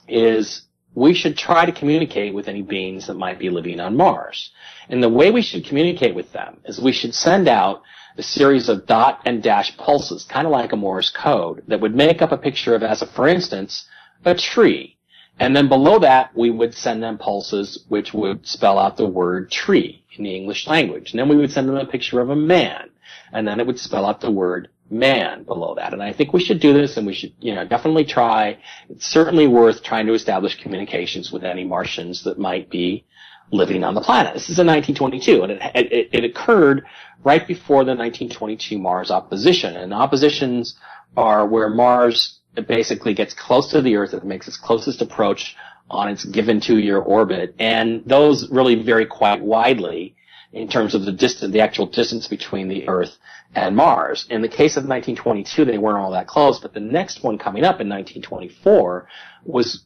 is we should try to communicate with any beings that might be living on Mars. And the way we should communicate with them is we should send out a series of dot and dash pulses, kind of like a Morse code, that would make up a picture of, as a, for instance, a tree. And then below that, we would send them pulses which would spell out the word tree in the English language. And then we would send them a picture of a man, and then it would spell out the word man below that. And I think we should do this, and we should, you know, definitely try. It's certainly worth trying to establish communications with any Martians that might be living on the planet. This is in nineteen twenty-two, and it, it, it occurred right before the nineteen twenty-two Mars opposition. And oppositions are where Mars basically gets close to the Earth. It makes its closest approach on its given two-year orbit, and those really vary quite widely in terms of the distance, the actual distance between the Earth and Mars. In the case of nineteen twenty-two, they weren't all that close, but the next one coming up in nineteen twenty-four was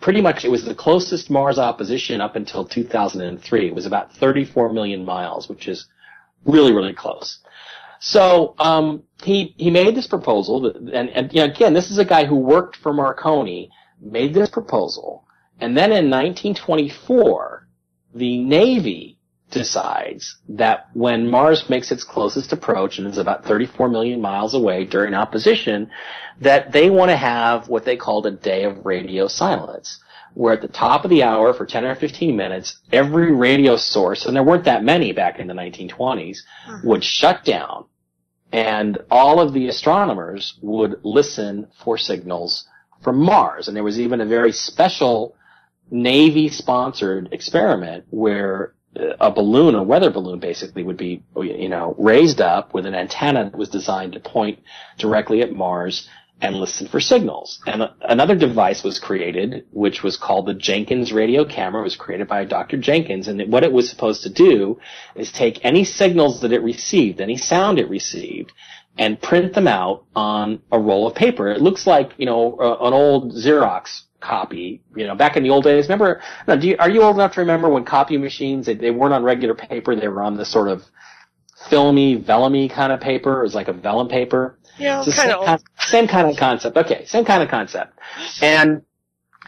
pretty much, it was the closest Mars opposition up until two thousand three. It was about thirty-four million miles, which is really, really close. So um, he he made this proposal, that, and, and you know, again, this is a guy who worked for Marconi, made this proposal, and then in nineteen twenty-four, the Navy decides that when Mars makes its closest approach and is about thirty-four million miles away during opposition, that they want to have what they called a day of radio silence, where at the top of the hour for ten or fifteen minutes, every radio source, and there weren't that many back in the nineteen twenties, would shut down, and all of the astronomers would listen for signals from Mars. And there was even a very special Navy-sponsored experiment where a balloon, a weather balloon basically, would be, you know, raised up with an antenna that was designed to point directly at Mars and listen for signals. And another device was created, which was called the Jenkins radio camera. It was created by Doctor Jenkins, and what it was supposed to do is take any signals that it received, any sound it received, and print them out on a roll of paper. It looks like, you know, an old Xerox copy. You know, back in the old days, remember, now, do you, are you old enough to remember when copy machines, they, they weren't on regular paper, they were on this sort of filmy, vellumy kind of paper. It was like a vellum paper. Yeah, so kind of old. Same kind of concept. Okay, same kind of concept. And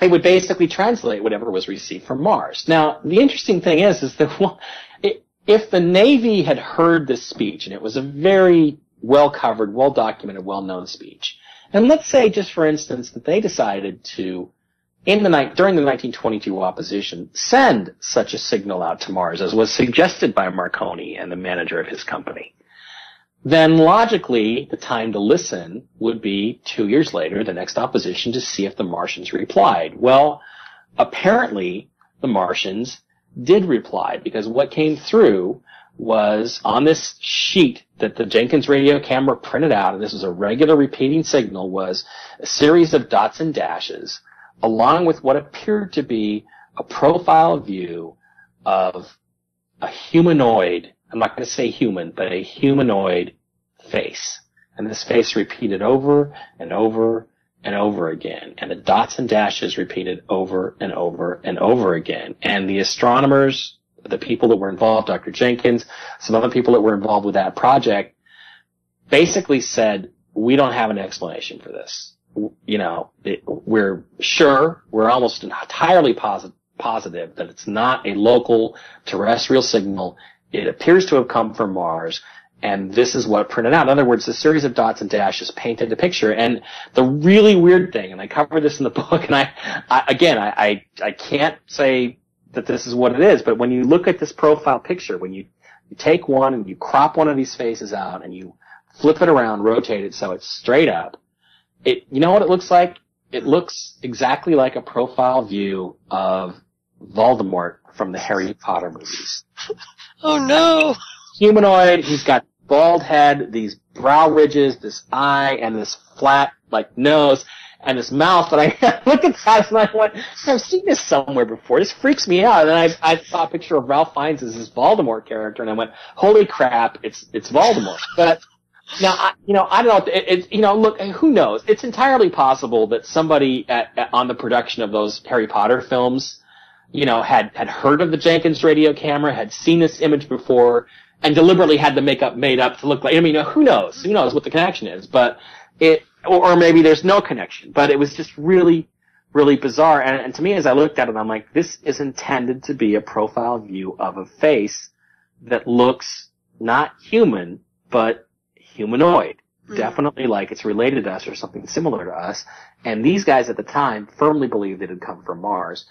it would basically translate whatever was received from Mars. Now, the interesting thing is, is that well, it, if the Navy had heard this speech, and it was a very well-covered, well-documented, well-known speech, and let's say, just for instance, that they decided to, in the night, during the nineteen twenty-two opposition, send such a signal out to Mars as was suggested by Marconi and the manager of his company, then logically the time to listen would be two years later, the next opposition, to see if the Martians replied. Well, apparently the Martians did reply, because what came through was on this sheet that the Jenkins radio camera printed out, and this was a regular repeating signal, was a series of dots and dashes, along with what appeared to be a profile view of a humanoid, I'm not going to say human, but a humanoid face. And this face repeated over and over and over again. And the dots and dashes repeated over and over and over again. And the astronomers, the people that were involved, Doctor Jenkins, some other people that were involved with that project, basically said, we don't have an explanation for this. You know, it, we're sure, we're almost entirely posit- positive that it's not a local terrestrial signal. It appears to have come from Mars, and this is what printed out. In other words, the series of dots and dashes painted the picture. And the really weird thing, and I cover this in the book, and I, I again, I, I, I can't say that this is what it is, but when you look at this profile picture, when you, you take one and you crop one of these faces out and you flip it around, rotate it so it's straight up, it, you know what it looks like? It looks exactly like a profile view of Voldemort from the Harry Potter movies. Oh no! Humanoid, he's got bald head, these brow ridges, this eye, and this flat, like, nose, and this mouth. And I looked at that and I went, I've seen this somewhere before. This freaks me out. And then I, I saw a picture of Ralph Fiennes as this Voldemort character, and I went, holy crap, it's it's Voldemort. But now, I, you know, I don't know. It, it, you know, look, who knows? It's entirely possible that somebody at, at, on the production of those Harry Potter films, you know, had, had heard of the Jenkins radio camera, had seen this image before, and deliberately had the makeup made up to look like, I mean, who knows? Who knows what the connection is? But it, or, or maybe there's no connection, but it was just really, really bizarre. And, and to me, as I looked at it, I'm like, this is intended to be a profile view of a face that looks not human, but humanoid. Mm-hmm. Definitely like it's related to us or something similar to us. And these guys at the time firmly believed it had come from Mars.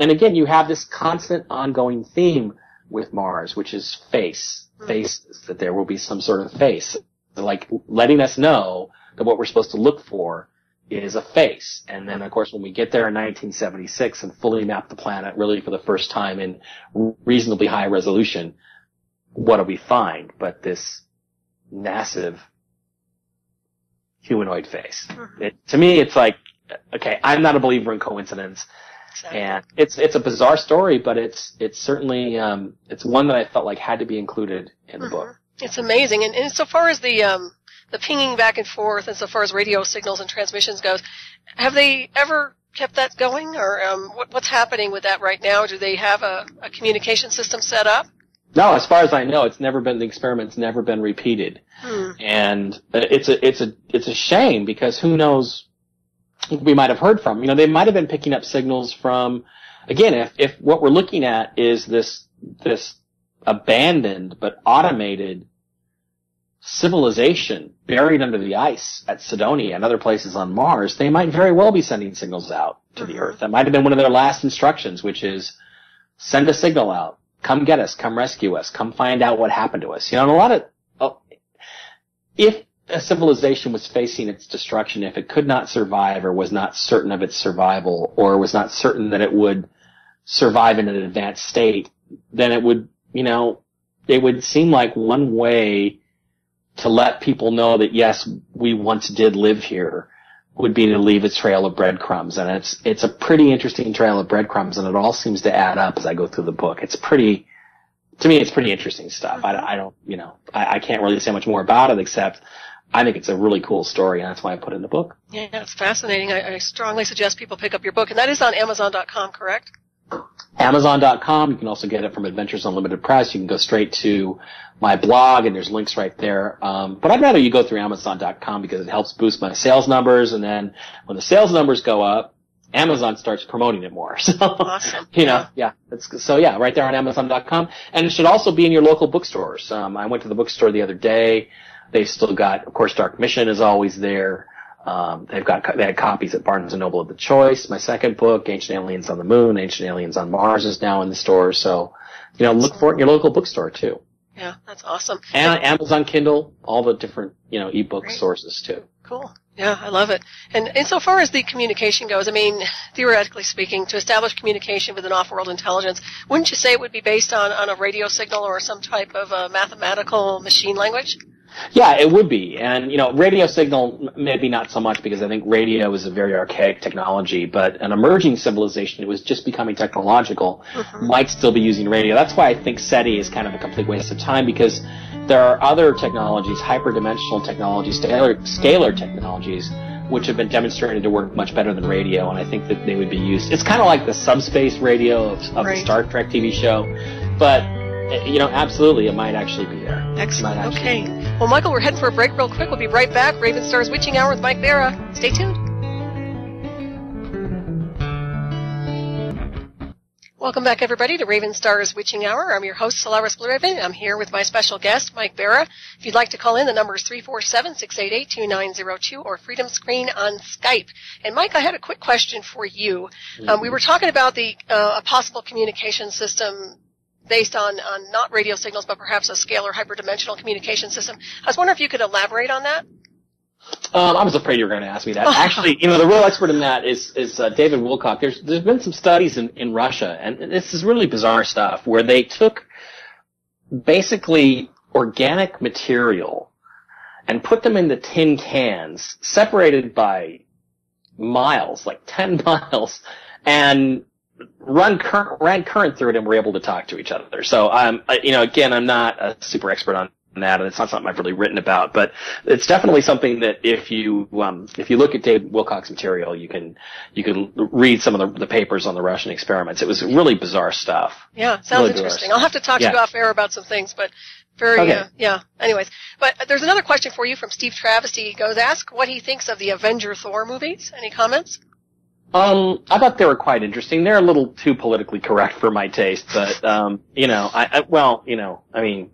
And again, you have this constant ongoing theme with Mars, which is face, faces, that there will be some sort of face, like letting us know that what we're supposed to look for is a face. And then, of course, when we get there in nineteen seventy-six and fully map the planet really for the first time in reasonably high resolution, what do we find but this massive humanoid face? It, to me, it's like, okay, I'm not a believer in coincidence. So. Yeah, it's it's a bizarre story, but it's it's certainly um, it's one that I felt like had to be included in the mm-hmm. book. It's amazing, and, and so far as the um, the pinging back and forth, and so far as radio signals and transmissions goes, have they ever kept that going, or um, what, what's happening with that right now? Do they have a, a communication system set up? No, as far as I know, it's never been the experiment's never been repeated, hmm. and it's a it's a it's a shame because who knows what we might have heard from. You know, they might have been picking up signals from. Again, if if what we're looking at is this this abandoned but automated civilization buried under the ice at Cydonia and other places on Mars, they might very well be sending signals out to the Earth. That might have been one of their last instructions, which is send a signal out, come get us, come rescue us, come find out what happened to us. You know, and a lot of oh, if a civilization was facing its destruction, if it could not survive or was not certain of its survival or was not certain that it would survive in an advanced state, then it would, you know, it would seem like one way to let people know that, yes, we once did live here would be to leave a trail of breadcrumbs. And it's it's a pretty interesting trail of breadcrumbs, and it all seems to add up as I go through the book. It's pretty, to me, it's pretty interesting stuff. I, I don't, you know, I, I can't really say much more about it except I think it's a really cool story, and that's why I put it in the book. Yeah, it's fascinating. I, I strongly suggest people pick up your book, and that is on Amazon dot com, correct? Amazon dot com. You can also get it from Adventures Unlimited Press. You can go straight to my blog, and there's links right there. Um, but I'd rather you go through Amazon dot com because it helps boost my sales numbers, and then when the sales numbers go up, Amazon starts promoting it more. So, awesome. You know, yeah. It's, so, yeah, right there on Amazon dot com. And it should also be in your local bookstores. Um, I went to the bookstore the other day. They've still got, of course, Dark Mission is always there. Um, they've got, they had copies at Barnes and Noble of The Choice. My second book, Ancient Aliens on the Moon, Ancient Aliens on Mars, is now in the store. So, you know, look for it in your local bookstore too. Yeah, that's awesome. And Amazon Kindle, all the different, you know, ebook Great. sources too. Cool. Yeah, I love it. And insofar as the communication goes, I mean, theoretically speaking, to establish communication with an off-world intelligence, wouldn't you say it would be based on, on a radio signal or some type of a mathematical machine language? Yeah, it would be. And, you know, radio signal, maybe not so much because I think radio is a very archaic technology, but an emerging civilization, it was just becoming technological, mm-hmm. might still be using radio. That's why I think SETI is kind of a complete waste of time because there are other technologies, hyperdimensional technologies, scalar, scalar technologies, which have been demonstrated to work much better than radio, and I think that they would be used. It's kind of like the subspace radio of, of right. the Star Trek T V show, but you know, absolutely, it might actually be there. Excellent. Okay. Well, Michael, we're heading for a break real quick. We'll be right back. Raven Star's Witching Hour with Mike Bara. Stay tuned. Welcome back, everybody, to Raven Star's Witching Hour. I'm your host, Solaris Blue Raven, and I'm here with my special guest, Mike Bara. If you'd like to call in, the number is three four seven, six eight eight, two nine zero two or Freedom Screen on Skype. And, Mike, I had a quick question for you. Mm-hmm. Um, we were talking about the uh, a possible communication system based on, on not radio signals, but perhaps a scalar hyperdimensional communication system. I was wondering if you could elaborate on that. Um, I was afraid you were going to ask me that. Actually, you know, the real expert in that is is uh, David Wilcock. There's there's been some studies in, in Russia, and this is really bizarre stuff, where they took basically organic material and put them into tin cans, separated by miles, like ten miles, and run current, ran current through it, and we're able to talk to each other. So, um, you know, again, I'm not a super expert on that, and it's not something I've really written about, but it's definitely something that if you, um, if you look at David Wilcock's material, you can, you can read some of the, the papers on the Russian experiments. It was really bizarre stuff. Yeah, sounds really interesting. I'll have to talk to yeah. you off air about some things, but very, okay. uh, yeah, anyways. But there's another question for you from Steve Travesty. He goes, ask what he thinks of the Avenger Thor movies. Any comments? Um, I thought they were quite interesting. They're a little too politically correct for my taste, but, um, you know, I, I well, you know, I mean,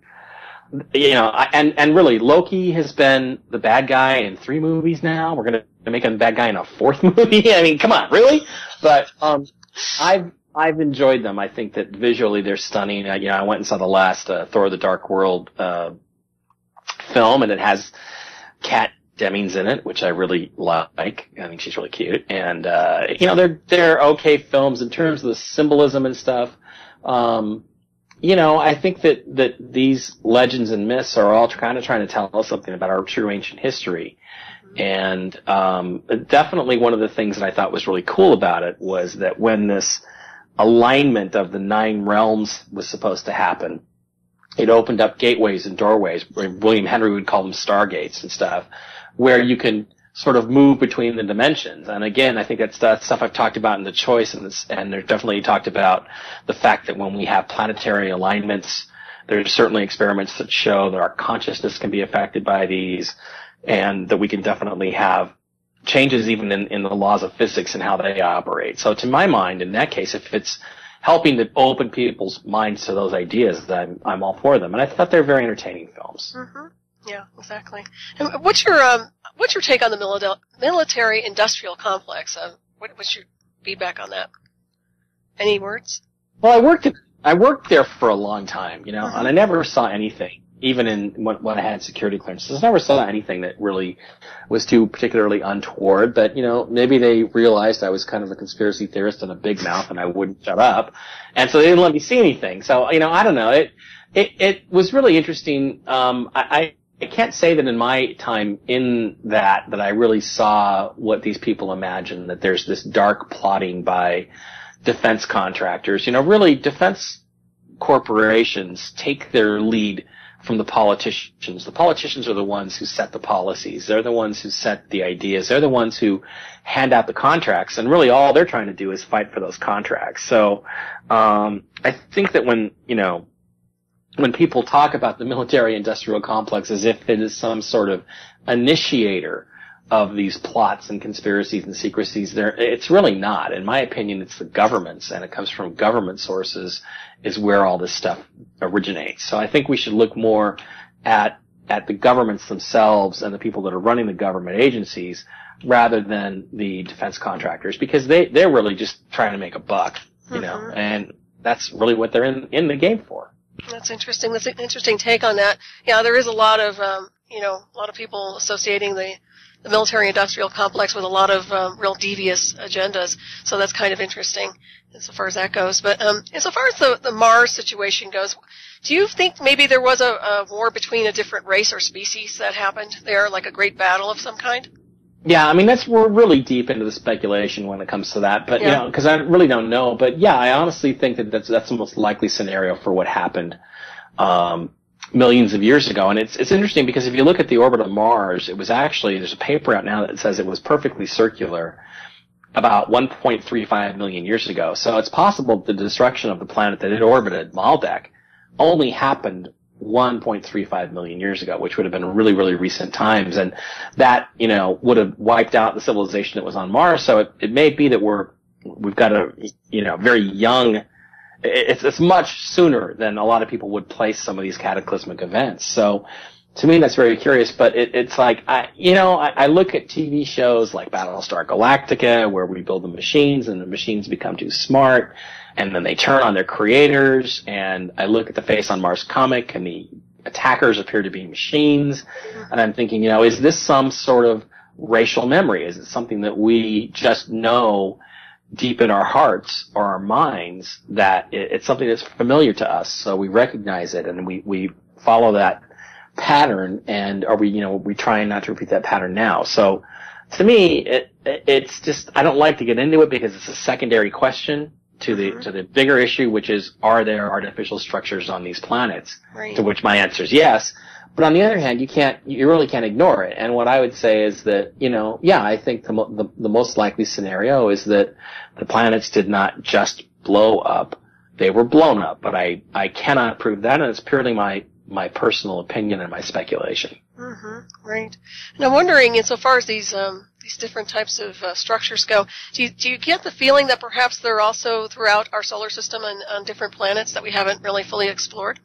you know, I, and, and really, Loki has been the bad guy in three movies now. We're gonna make him the bad guy in a fourth movie. I mean, come on, really? But, um, I've, I've enjoyed them. I think that visually they're stunning. I, you know, I went and saw the last, uh, Thor the Dark World, uh, film, and it has Kat Demings in it, which I really like. I think she's really cute, and uh, you know, they're they're okay films in terms of the symbolism and stuff. Um, you know, I think that, that these legends and myths are all kind of trying to tell us something about our true ancient history. And um, definitely one of the things that I thought was really cool about it was that when this alignment of the nine realms was supposed to happen, it opened up gateways and doorways, where William Henry would call them stargates and stuff, where you can sort of move between the dimensions. And again, I think that's, that's stuff I've talked about in The Choice, and, this, and they're definitely talked about the fact that when we have planetary alignments, there's certainly experiments that show that our consciousness can be affected by these, and that we can definitely have changes even in, in the laws of physics and how they operate. So to my mind, in that case, if it's helping to open people's minds to those ideas, then I'm, I'm all for them. And I thought they were very entertaining films. Mm-hmm. Yeah, exactly. And what's your um, what's your take on the military-industrial complex? Um, what, what's your feedback on that? Any words? Well, I worked at, I worked there for a long time, you know, mm-hmm. and I never saw anything, even in when, when I had security clearances. I never saw anything that really was too particularly untoward. But, you know, maybe they realized I was kind of a conspiracy theorist and a big mouth, and I wouldn't shut up, and so they didn't let me see anything. So, you know, I don't know. It it it was really interesting. Um, I. I I can't say that in my time in that that I really saw what these people imagine, that there's this dark plotting by defense contractors. You know, really, defense corporations take their lead from the politicians. The politicians are the ones who set the policies. They're the ones who set the ideas. They're the ones who hand out the contracts. And really all they're trying to do is fight for those contracts. So um, I think that when, you know, when people talk about the military-industrial complex as if it is some sort of initiator of these plots and conspiracies and secrecies, there, it's really not. In my opinion, it's the governments, and it comes from government sources is where all this stuff originates. So I think we should look more at at the governments themselves and the people that are running the government agencies rather than the defense contractors, because they, they're really just trying to make a buck, you mm-hmm. know, and that's really what they're in, in the game for. That's interesting. That's an interesting take on that. Yeah, there is a lot of, um, you know, a lot of people associating the, the military-industrial complex with a lot of um, real devious agendas. So that's kind of interesting insofar as that goes. But um, insofar as the, the Mars situation goes, do you think maybe there was a, a war between a different race or species that happened there, like a great battle of some kind? Yeah, I mean, that's, we're really deep into the speculation when it comes to that, but, yeah. you know, because I really don't know. But, yeah, I honestly think that that's, that's the most likely scenario for what happened um, millions of years ago. And it's it's interesting because if you look at the orbit of Mars, it was actually, there's a paper out now that says it was perfectly circular about one point three five million years ago. So it's possible the destruction of the planet that it orbited, Maldek, only happened one point three five million years ago, which would have been really, really recent times. And that, you know, would have wiped out the civilization that was on Mars. So it, it may be that we're, we've got a, you know, very young, it's, it's much sooner than a lot of people would place some of these cataclysmic events. So to me, that's very curious, but it, it's like, I, you know, I, I look at T V shows like Battlestar Galactica, where we build the machines and the machines become too smart. And then they turn on their creators, and I look at the Face on Mars comic, and the attackers appear to be machines. And I'm thinking, you know, is this some sort of racial memory? Is it something that we just know deep in our hearts or our minds, that it's something that's familiar to us, so we recognize it, and we, we follow that pattern, and are we, you know, are we trying not to repeat that pattern now? So to me, it, it's just, I don't like to get into it because it's a secondary question to the mm-hmm. to the bigger issue, which is, are there artificial structures on these planets? Right. To which my answer is yes. But on the other hand, you can't, you really can't ignore it. And what I would say is that, you know, yeah, I think the, mo- the, the most likely scenario is that the planets did not just blow up. They were blown up. But I, I cannot prove that, and it's purely my, my personal opinion and my speculation. Mm-hmm. Right. And I'm wondering, insofar as these... Um these different types of uh, structures go, do you, do you get the feeling that perhaps they're also throughout our solar system and on different planets that we haven't really fully explored?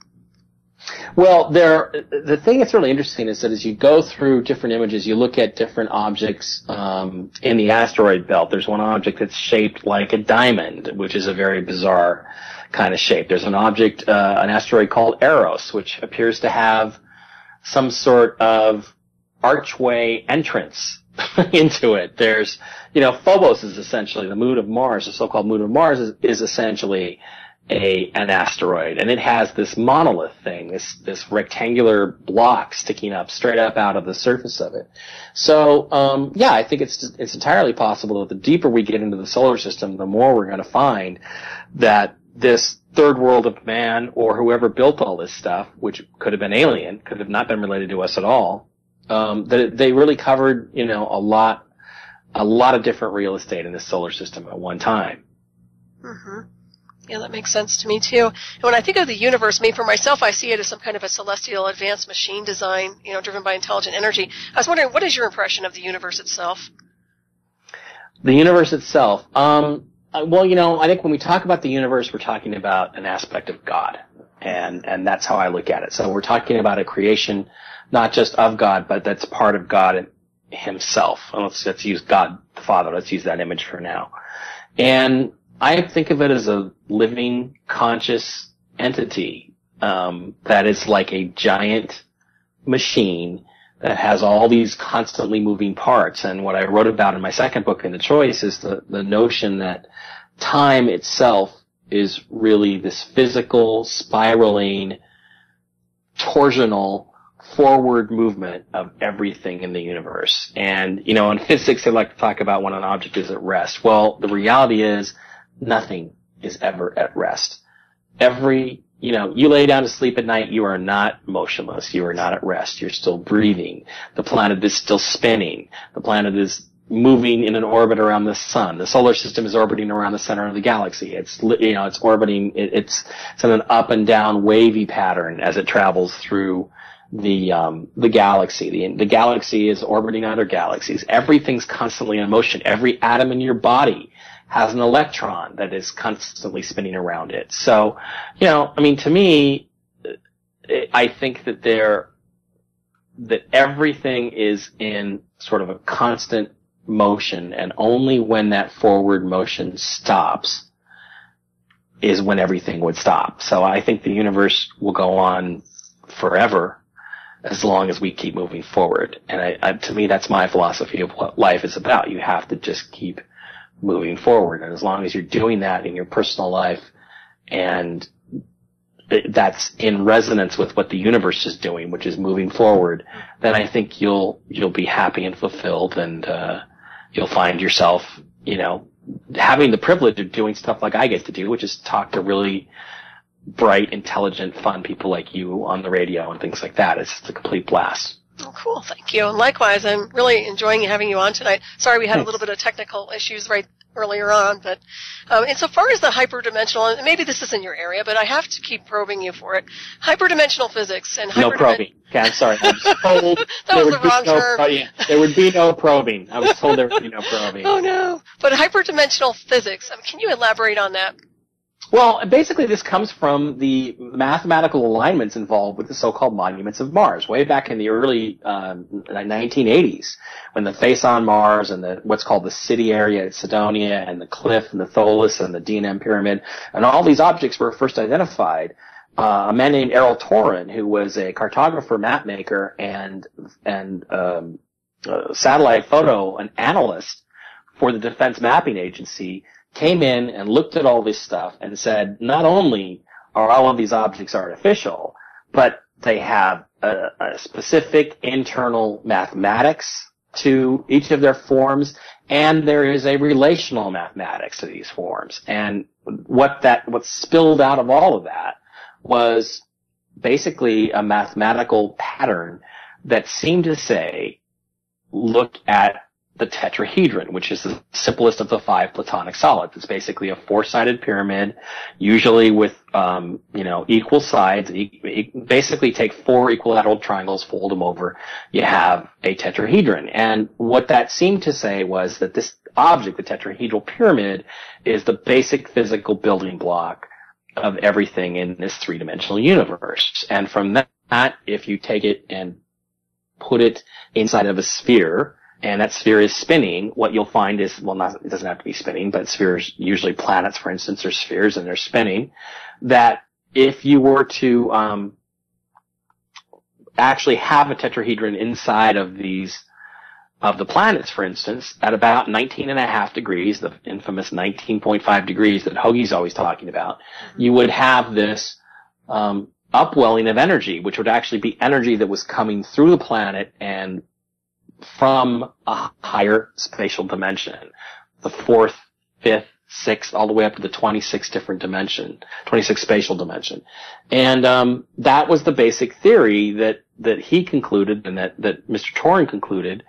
Well, there, the thing that's really interesting is that as you go through different images, you look at different objects um, in the asteroid belt. There's one object that's shaped like a diamond, which is a very bizarre kind of shape. There's an object, uh, an asteroid called Eros, which appears to have some sort of archway entrance into it. There's, you know, Phobos is essentially the moon of Mars, the so-called moon of Mars is, is essentially a an asteroid, and it has this monolith thing, this this rectangular block sticking up straight up out of the surface of it. So um, yeah, I think it's it's entirely possible that the deeper we get into the solar system, the more we're going to find that this third world of man, or whoever built all this stuff, which could have been alien, could have not been related to us at all, um, that they really covered, you know, a lot, a lot of different real estate in this solar system at one time. Mm-hmm. Yeah, that makes sense to me too. And when I think of the universe, I mean, for myself, I see it as some kind of a celestial advanced machine design, you know, driven by intelligent energy. I was wondering, what is your impression of the universe itself? The universe itself, um, well, you know, I think when we talk about the universe, we're talking about an aspect of God, and and that's how I look at it. So we're talking about a creation, not just of God, but that's part of God Himself. And let's let's use God the Father. Let's use that image for now. And I think of it as a living, conscious entity um, that is like a giant machine that has all these constantly moving parts. And what I wrote about in my second book, in The Choice, is the, the notion that time itself is really this physical, spiraling, torsional, forward movement of everything in the universe. And, you know, in physics, they like to talk about when an object is at rest. Well, the reality is, nothing is ever at rest. Every, you know, you lay down to sleep at night, you are not motionless. You are not at rest. You're still breathing. The planet is still spinning. The planet is moving in an orbit around the sun. The solar system is orbiting around the center of the galaxy. It's, you know, it's orbiting, it, it's, it's in an up and down wavy pattern as it travels through the, um, the galaxy. The, the galaxy is orbiting other galaxies. Everything's constantly in motion. Every atom in your body has an electron that is constantly spinning around it. So, you know, I mean, to me, I think that there, that everything is in sort of a constant motion, and only when that forward motion stops is when everything would stop. So I think the universe will go on forever as long as we keep moving forward. And I, I, to me, that's my philosophy of what life is about. You have to just keep moving forward, and as long as you're doing that in your personal life, and that's in resonance with what the universe is doing, which is moving forward, then I think you'll you'll be happy and fulfilled, and uh, you'll find yourself, you know, having the privilege of doing stuff like I get to do, which is talk to really bright, intelligent, fun people like you on the radio and things like that. It's just a complete blast. Oh, cool. Thank you. And likewise, I'm really enjoying having you on tonight. Sorry we had a little bit of technical issues right earlier on, but um, insofar as the hyperdimensional, and maybe this isn't your area, but I have to keep probing you for it, hyperdimensional physics and hyperdimensional... No probing. Okay, I'm sorry. I was told that was the wrong no term. Pro- yeah, there would be no probing. I was told there would be no probing. Oh, no. But hyperdimensional physics, I mean, can you elaborate on that? Well, basically this comes from the mathematical alignments involved with the so-called monuments of Mars, way back in the early um, nineteen eighties, when the Face on Mars and the what's called the city area at Cydonia and the cliff and the Tholus and the D and M pyramid and all these objects were first identified. Uh, a man named Errol Torin, who was a cartographer, map maker, and and um, uh, satellite photo and analyst for the Defense Mapping Agency, came in and looked at all this stuff and said, not only are all of these objects artificial, but they have a, a specific internal mathematics to each of their forms, and there is a relational mathematics to these forms. And what that, what spilled out of all of that was basically a mathematical pattern that seemed to say, look at the tetrahedron, which is the simplest of the five platonic solids. It's basically a four-sided pyramid, usually with, um, you know, equal sides. E- basically take four equilateral triangles, fold them over, you have a tetrahedron. And what that seemed to say was that this object, the tetrahedral pyramid, is the basic physical building block of everything in this three-dimensional universe. And from that, if you take it and put it inside of a sphere, and that sphere is spinning, what you'll find is, well, not, it doesn't have to be spinning, but spheres, usually planets, for instance, are spheres and they're spinning, that if you were to um, actually have a tetrahedron inside of these of the planets, for instance, at about nineteen and a half degrees, the infamous nineteen point five degrees that Hoagie's always talking about, you would have this um, upwelling of energy, which would actually be energy that was coming through the planet and from a higher spatial dimension, the fourth, fifth, sixth, all the way up to the twenty-sixth different dimension, twenty-sixth spatial dimension. And um, that was the basic theory that, that he concluded and that, that Mister Torin concluded,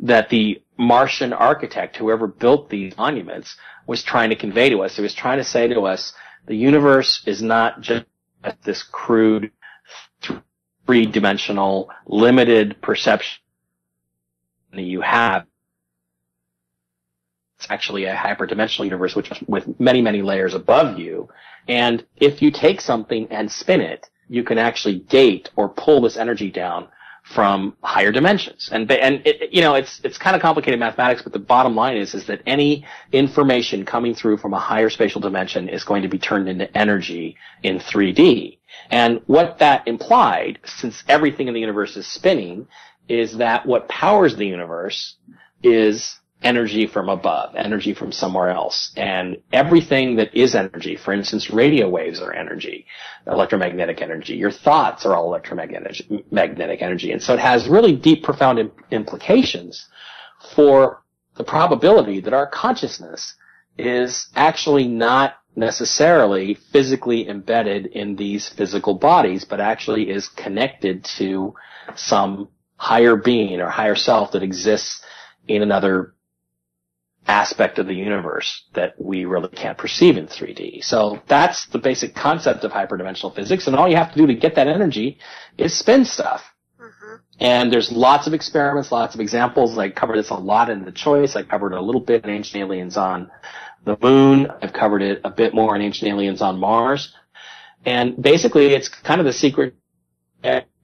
that the Martian architect, whoever built these monuments, was trying to convey to us. He was trying to say to us, the universe is not just this crude, three-dimensional, limited perception that you have. It's actually a hyperdimensional universe, which with many, many layers above you. And if you take something and spin it, you can actually gate or pull this energy down from higher dimensions. And, and it, you know, it's, it's kind of complicated mathematics, but the bottom line is, is that any information coming through from a higher spatial dimension is going to be turned into energy in three D. And what that implied, since everything in the universe is spinning, is that what powers the universe is energy from above, energy from somewhere else. And everything that is energy, for instance, radio waves are energy, electromagnetic energy. Your thoughts are all electromagnetic energy. And so it has really deep, profound im- implications for the probability that our consciousness is actually not necessarily physically embedded in these physical bodies, but actually is connected to some higher being or higher self that exists in another aspect of the universe that we really can't perceive in three D. So that's the basic concept of hyperdimensional physics, and all you have to do to get that energy is spin stuff. Mm-hmm. And there's lots of experiments, lots of examples. I covered this a lot in The Choice. I covered it a little bit in Ancient Aliens on the Moon. I've covered it a bit more in Ancient Aliens on Mars. And basically, it's kind of the secret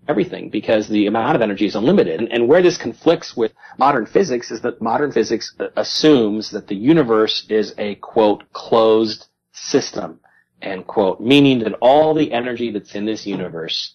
everything, because the amount of energy is unlimited. And, and where this conflicts with modern physics is that modern physics assumes that the universe is a, quote, closed system, end quote, meaning that all the energy that's in this universe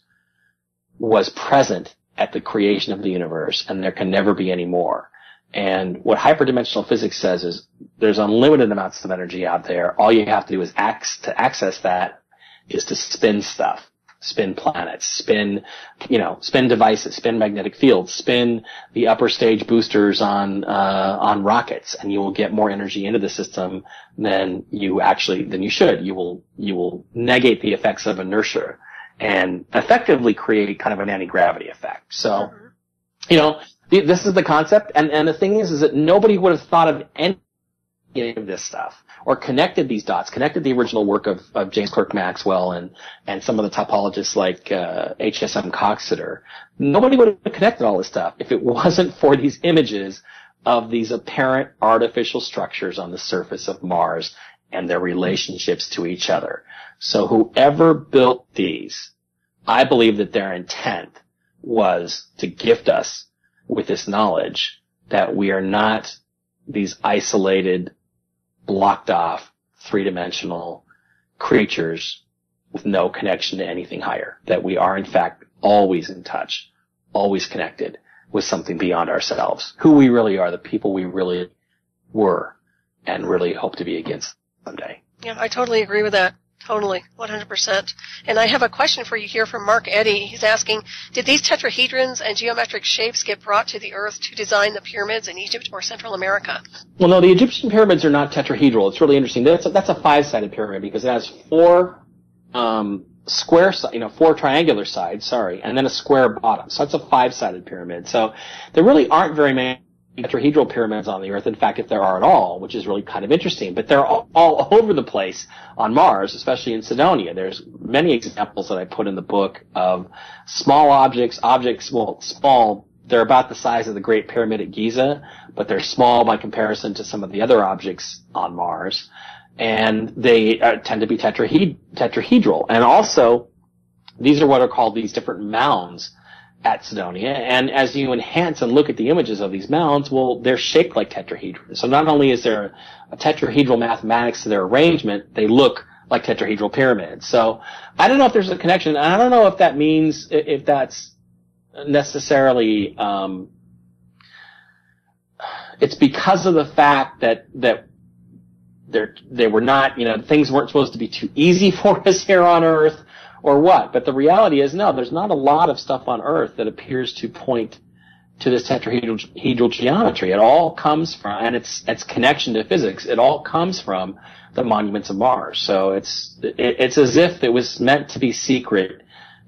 was present at the creation of the universe, and there can never be any more. And what hyperdimensional physics says is there's unlimited amounts of energy out there. All you have to do is act, to access that is to spin stuff. Spin planets, spin, you know, spin devices, spin magnetic fields, spin the upper stage boosters on, uh, on rockets, and you will get more energy into the system than you actually, than you should. You will, you will negate the effects of inertia and effectively create kind of an anti-gravity effect. So, you know, th- this is the concept. And, and the thing is, is that nobody would have thought of any of this stuff, or connected these dots, connected the original work of, of James Clerk Maxwell and, and some of the topologists like uh, H S M Coxeter. Nobody would have connected all this stuff if it wasn't for these images of these apparent artificial structures on the surface of Mars and their relationships to each other. So whoever built these, I believe that their intent was to gift us with this knowledge that we are not these isolated, blocked off, three-dimensional creatures with no connection to anything higher, that we are, in fact, always in touch, always connected with something beyond ourselves, who we really are, the people we really were and really hope to be against someday. Yeah, I totally agree with that. Totally, one hundred percent. And I have a question for you here from Mark Eddy. He's asking, did these tetrahedrons and geometric shapes get brought to the Earth to design the pyramids in Egypt or Central America? Well, no, the Egyptian pyramids are not tetrahedral. It's really interesting. That's a, that's a five-sided pyramid because it has four um, square, you know, four triangular sides, sorry, and then a square bottom. So that's a five-sided pyramid. So there really aren't very many tetrahedral pyramids on the Earth, in fact, if there are at all, which is really kind of interesting. But they're all, all over the place on Mars, especially in Cydonia. There's many examples that I put in the book of small objects, objects, well, small, they're about the size of the Great Pyramid at Giza, but they're small by comparison to some of the other objects on Mars. And they uh, tend to be tetrahed- tetrahedral. And also, these are what are called these different mounds at Cydonia, and as you enhance and look at the images of these mounds, well, they're shaped like tetrahedrons. So not only is there a tetrahedral mathematics to their arrangement, they look like tetrahedral pyramids. So I don't know if there's a connection. I don't know if that means, if that's necessarily um, it's because of the fact that that they're they were not, you know, things weren't supposed to be too easy for us here on Earth or what. But the reality is, no, there's not a lot of stuff on Earth that appears to point to this tetrahedral geometry. It all comes from, and it's its connection to physics, it all comes from the monuments of Mars. So it's it, it's as if it was meant to be secret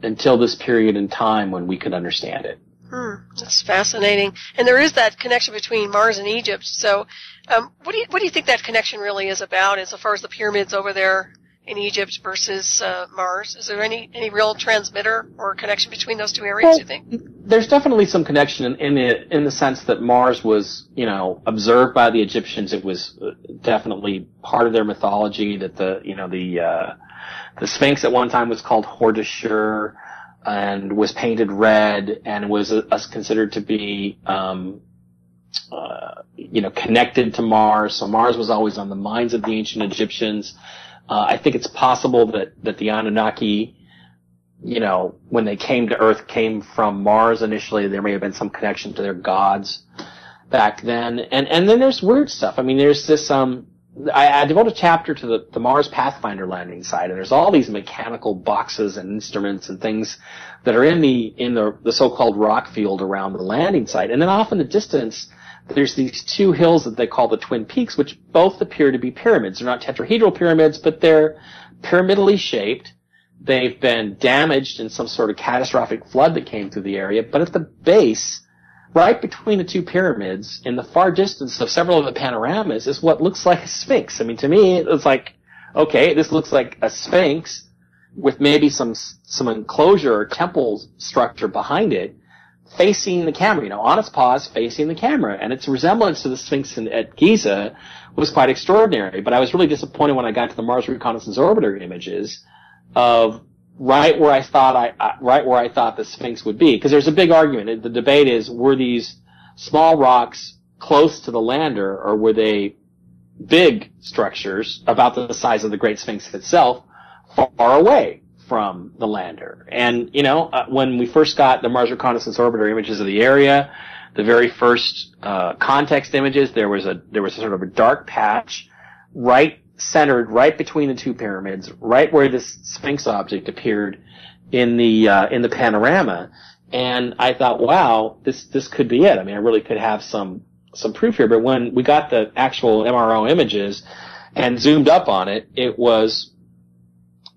until this period in time when we could understand it. Hmm, that's fascinating. And there is that connection between Mars and Egypt. So um, what do you what do you think that connection really is about, as far as the pyramids over there in Egypt versus uh, Mars? Is there any, any real transmitter or connection between those two areas, well, you think? There's definitely some connection in, in, the, in the sense that Mars was, you know, observed by the Egyptians. It was definitely part of their mythology, that the, you know, the, uh, the Sphinx at one time was called Hordashur and was painted red and was uh, considered to be, um, uh, you know, connected to Mars. So Mars was always on the minds of the ancient Egyptians. Uh, I think it's possible that, that the Anunnaki, you know, when they came to Earth, came from Mars initially. There may have been some connection to their gods back then. And, and then there's weird stuff. I mean, there's this, um, I, I devote a chapter to the, the Mars Pathfinder landing site, and there's all these mechanical boxes and instruments and things that are in the, in the, the so-called rock field around the landing site. And then off in the distance, there's these two hills that they call the Twin Peaks, which both appear to be pyramids. They're not tetrahedral pyramids, but they're pyramidally shaped. They've been damaged in some sort of catastrophic flood that came through the area. But at the base, right between the two pyramids, in the far distance of several of the panoramas, is what looks like a sphinx. I mean, to me, it's like, okay, this looks like a sphinx with maybe some some enclosure or temple structure behind it, facing the camera, you know, on its paws, facing the camera. And its resemblance to the Sphinx in, at Giza was quite extraordinary. But I was really disappointed when I got to the Mars Reconnaissance Orbiter images of right where I thought I, uh, right where I thought the Sphinx would be. Because there's a big argument. The debate is, were these small rocks close to the lander, or were they big structures about the size of the Great Sphinx itself far away from the lander? And, you know, uh, when we first got the Mars Reconnaissance Orbiter images of the area, the very first uh context images, there was a there was a sort of a dark patch right centered right between the two pyramids, right where this Sphinx object appeared in the uh in the panorama. And I thought, wow, this this could be it. I mean, I really could have some some proof here. But when we got the actual M R O images and zoomed up on it, it was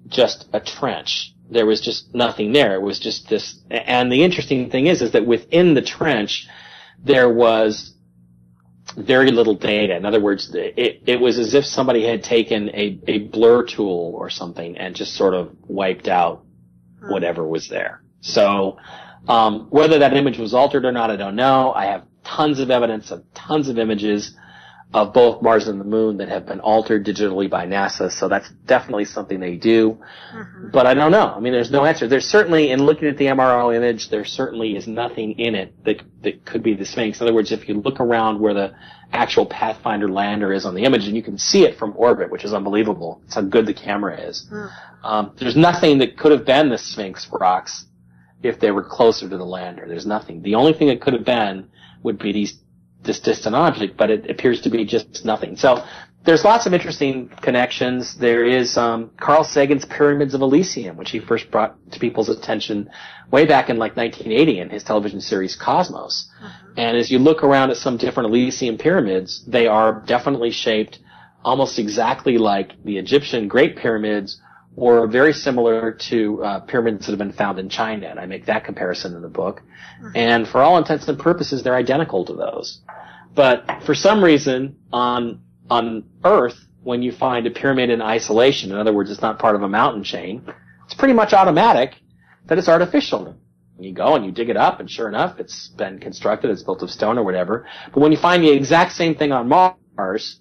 just a trench. There was just nothing there. It was just this. And the interesting thing is, is that within the trench, there was very little data. In other words, it, it was as if somebody had taken a, a blur tool or something and just sort of wiped out whatever was there. So, um, whether that image was altered or not, I don't know. I have tons of evidence of tons of images of both Mars and the Moon that have been altered digitally by NASA, so that's definitely something they do. Mm-hmm. But I don't know. I mean, there's no answer. There's certainly, in looking at the M R O image, there certainly is nothing in it that that could be the Sphinx. In other words, if you look around where the actual Pathfinder lander is on the image, and you can see it from orbit, which is unbelievable. It's how good the camera is. Mm. Um, there's nothing that could have been the Sphinx rocks if they were closer to the lander. There's nothing. The only thing that could have been would be these this distant object, but it appears to be just nothing. So there's lots of interesting connections. There is um, Carl Sagan's Pyramids of Elysium, which he first brought to people's attention way back in like nineteen eighty in his television series Cosmos. Mm-hmm. And as you look around at some different Elysium pyramids, they are definitely shaped almost exactly like the Egyptian Great Pyramids, or very similar to uh, pyramids that have been found in China, and I make that comparison in the book. Mm-hmm. And for all intents and purposes, they're identical to those. But for some reason, on on Earth, when you find a pyramid in isolation, in other words, it's not part of a mountain chain, it's pretty much automatic that it's artificial. You go and you dig it up, and sure enough, it's been constructed, it's built of stone or whatever. But when you find the exact same thing on Mars,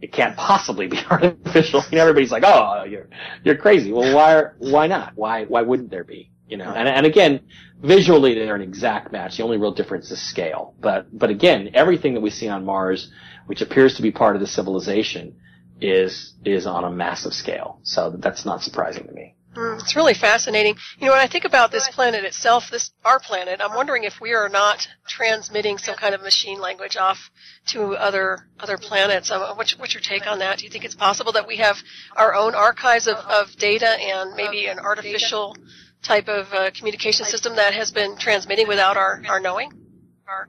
it can't possibly be artificial. You know, everybody's like, "Oh, you're you're crazy." Well, why are, why not? Why why wouldn't there be? You know, and and again, visually they're an exact match. The only real difference is scale. But but again, everything that we see on Mars, which appears to be part of the civilization, is is on a massive scale. So that's not surprising to me. Mm, it's really fascinating. You know, when I think about this planet itself, this our planet, I'm wondering if we are not transmitting some kind of machine language off to other other planets. Um, what's, what's your take on that? Do you think it's possible that we have our own archives of, of data and maybe an artificial type of uh, communication system that has been transmitting without our, our knowing? Our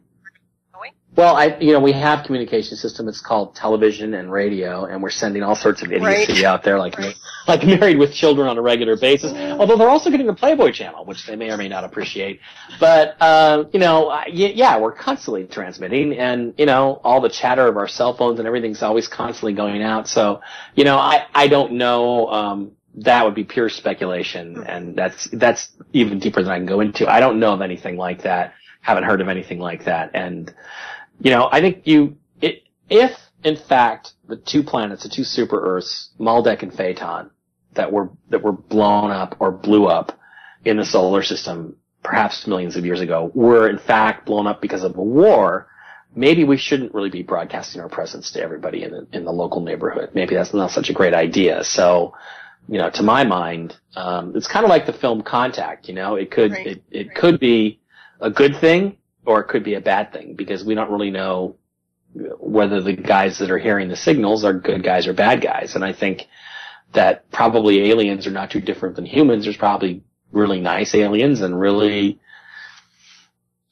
Well, I, you know, we have communication system. It's called television and radio, and we're sending all sorts of idiocy right. out there, like right. like Married with Children on a regular basis. Although they're also getting the Playboy Channel, which they may or may not appreciate. But uh, you know, yeah, we're constantly transmitting, and you know, all the chatter of our cell phones and everything's always constantly going out. So, you know, I I don't know. Um, that would be pure speculation, and that's that's even deeper than I can go into. I don't know of anything like that. Haven't heard of anything like that. And, you know, I think you, it, if, in fact, the two planets, the two super Earths, Maldek and Phaeton, that were, that were blown up or blew up in the solar system, perhaps millions of years ago, were in fact blown up because of a war, maybe we shouldn't really be broadcasting our presence to everybody in the, in the local neighborhood. Maybe that's not such a great idea. So, you know, to my mind, um, it's kind of like the film Contact, you know, it could, right. it, it right. could be a good thing, or it could be a bad thing, because we don't really know whether the guys that are hearing the signals are good guys or bad guys. And I think that probably aliens are not too different than humans. There's probably really nice aliens and really,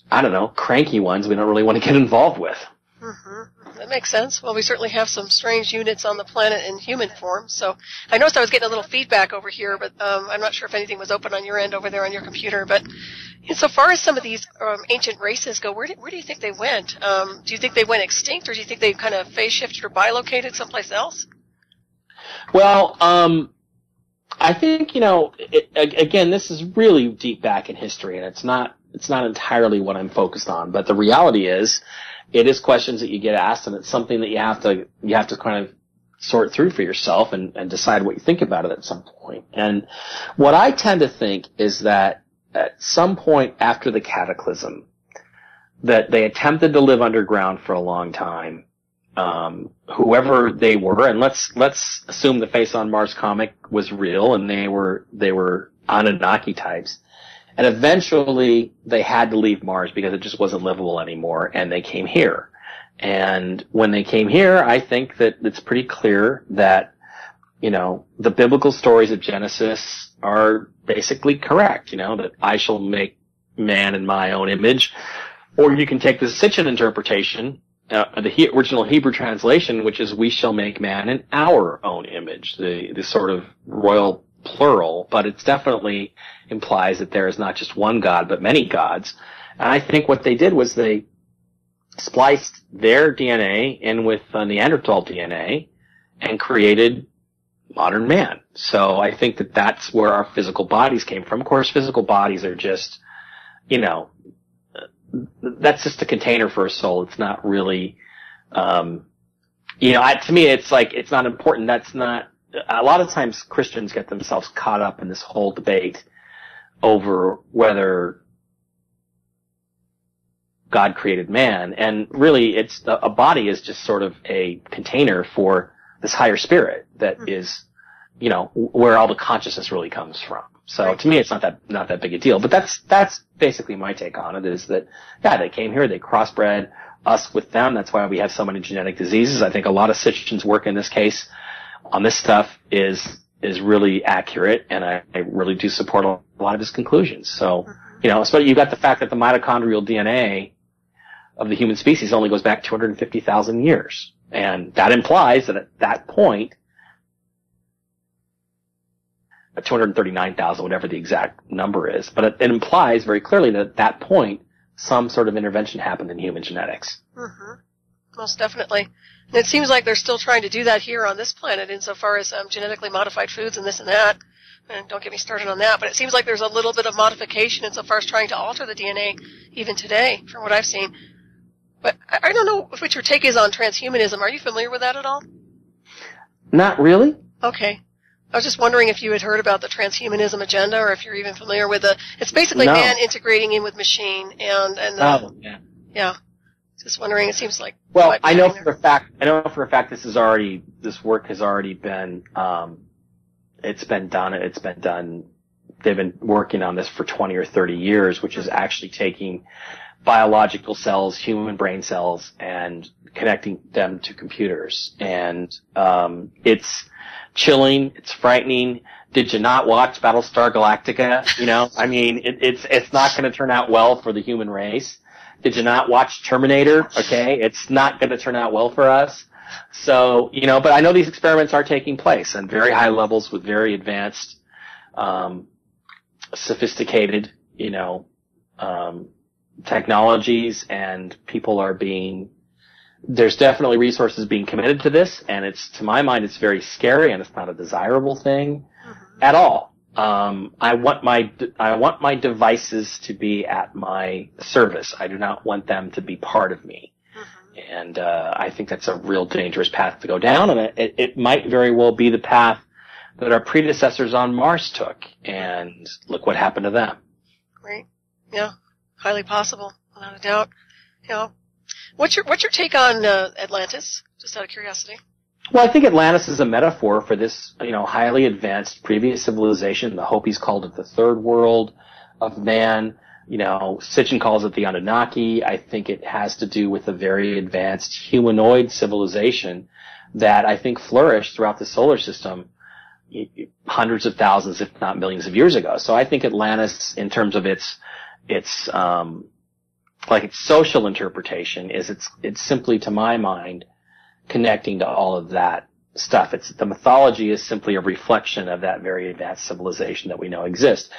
I don't know, cranky ones we don't really want to get involved with. Mm-hmm. That makes sense. Well, we certainly have some strange units on the planet in human form. So I noticed I was getting a little feedback over here, but um, I'm not sure if anything was open on your end over there on your computer. But so far as some of these um, ancient races go, where do, where do you think they went? Um, do you think they went extinct, or do you think they kind of phase shifted or bilocated someplace else? Well, um, I think, you know, it, again, this is really deep back in history, and it's not it's not entirely what I'm focused on. But the reality is, it is questions that you get asked, and it's something that you have to you have to kind of sort through for yourself and, and decide what you think about it at some point. And what I tend to think is that at some point after the cataclysm, that they attempted to live underground for a long time, um, whoever they were, and let's let's assume the Face on Mars comic was real, and they were they were Anunnaki types. And eventually they had to leave Mars because it just wasn't livable anymore, and they came here. And when they came here, I think that it's pretty clear that, you know, the biblical stories of Genesis are basically correct, you know, that I shall make man in my own image. Or you can take the Sitchin interpretation, uh, the he- original Hebrew translation, which is we shall make man in our own image, the, the sort of royal plural, but it definitely implies that there is not just one God, but many gods. And I think what they did was they spliced their D N A in with uh, Neanderthal D N A and created modern man. So I think that that's where our physical bodies came from. Of course, physical bodies are just, you know, that's just a container for a soul. It's not really, um, you know, I, to me, it's like, it's not important. That's not, a lot of times Christians get themselves caught up in this whole debate over whether God created man, and really it's a body is just sort of a container for this higher spirit that is, you know, where all the consciousness really comes from. So to me, it's not that not that big a deal. But that's that's basically my take on it, is that yeah, they came here, they crossbred us with them. That's why we have so many genetic diseases. I think a lot of Sitchin's work in this case on this stuff is is really accurate, and I, I really do support a lot of his conclusions. So, you know, so you've got the fact that the mitochondrial D N A of the human species only goes back two hundred fifty thousand years, and that implies that at that point, two hundred thirty-nine thousand, whatever the exact number is, but it, it implies very clearly that at that point, some sort of intervention happened in human genetics. Mm-hmm. Most definitely. And it seems like they're still trying to do that here on this planet insofar as um, genetically modified foods and this and that. And don't get me started on that, but it seems like there's a little bit of modification insofar as trying to alter the D N A even today, from what I've seen. But I don't know what your take is on transhumanism. Are you familiar with that at all? Not really. Okay. I was just wondering if you had heard about the transhumanism agenda, or if you're even familiar with the... It's basically no. man integrating in with machine, and... and uh, oh, yeah. Yeah. Just wondering, it seems like... Well, I know for a fact, I know for a fact this is already, this work has already been, um, it's been done. It's been done. They've been working on this for twenty or thirty years, which is actually taking biological cells, human brain cells, and connecting them to computers. And um, it's chilling. It's frightening. Did you not watch Battlestar Galactica? You know, I mean, it, it's it's not going to turn out well for the human race. Did you not watch Terminator? Okay, it's not going to turn out well for us. So, you know, but I know these experiments are taking place on very high levels with very advanced, um, sophisticated, you know, um, technologies, and people are being, there's definitely resources being committed to this, and it's, to my mind, it's very scary, and it's not a desirable thing at all. Um, I want my, I want my devices to be at my service. I do not want them to be part of me. And uh, I think that's a real dangerous path to go down, and it, it might very well be the path that our predecessors on Mars took. And look what happened to them. Right? Yeah, highly possible, without a doubt. Yeah. What's your What's your take on uh, Atlantis? Just out of curiosity. Well, I think Atlantis is a metaphor for this, you know, highly advanced previous civilization. The Hopis called it the Third World of Man. You know, Sitchin calls it the Anunnaki. I think it has to do with a very advanced humanoid civilization that I think flourished throughout the solar system hundreds of thousands, if not millions of years ago. So I think Atlantis, in terms of its, its, um, like its social interpretation, is it's, it's simply, to my mind, connecting to all of that stuff. It's, the mythology is simply a reflection of that very advanced civilization that we know exists.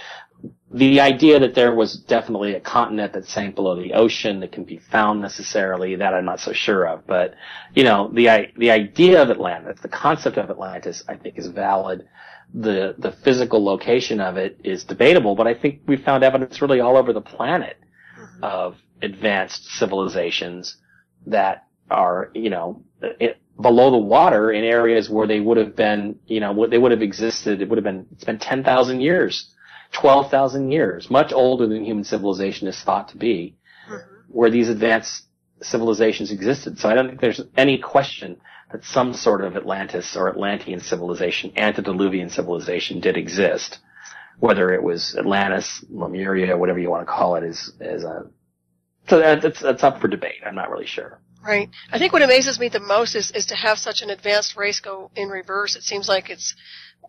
The idea that there was definitely a continent that sank below the ocean that can be found necessarily, that I'm not so sure of. But, you know, the the idea of Atlantis, the concept of Atlantis, I think is valid. The the physical location of it is debatable, but I think we found evidence really all over the planet mm-hmm. of advanced civilizations that are, you know, it, below the water in areas where they would have been, you know, they would have existed. It would have been, it's been ten thousand years. twelve thousand years, much older than human civilization is thought to be, mm-hmm. where these advanced civilizations existed. So I don't think there's any question that some sort of Atlantis or Atlantean civilization, antediluvian civilization, did exist. Whether it was Atlantis, Lemuria, whatever you want to call it, is, is a, so that's, that's up for debate. I'm not really sure. Right. I think what amazes me the most is, is to have such an advanced race go in reverse. It seems like it's,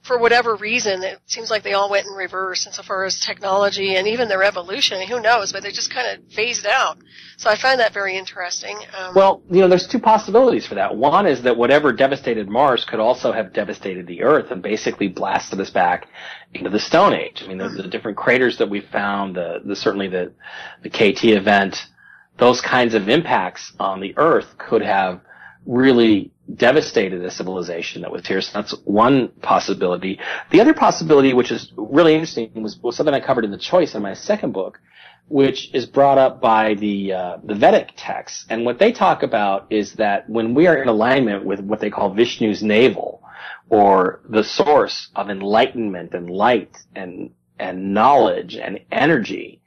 for whatever reason, it seems like they all went in reverse insofar as technology and even their evolution. Who knows? But they just kind of phased out. So I find that very interesting. Um, well, you know, there's two possibilities for that. One is that whatever devastated Mars could also have devastated the Earth and basically blasted us back into the Stone Age. I mean, the, the different craters that we found, the, the certainly the, the K T event, those kinds of impacts on the Earth could have really devastated a civilization that was here. So that's one possibility. The other possibility, which is really interesting, was, was something I covered in The Choice in my second book, which is brought up by the uh, the Vedic texts. And what they talk about is that when we are in alignment with what they call Vishnu's navel, or the source of enlightenment and light and and knowledge and energy,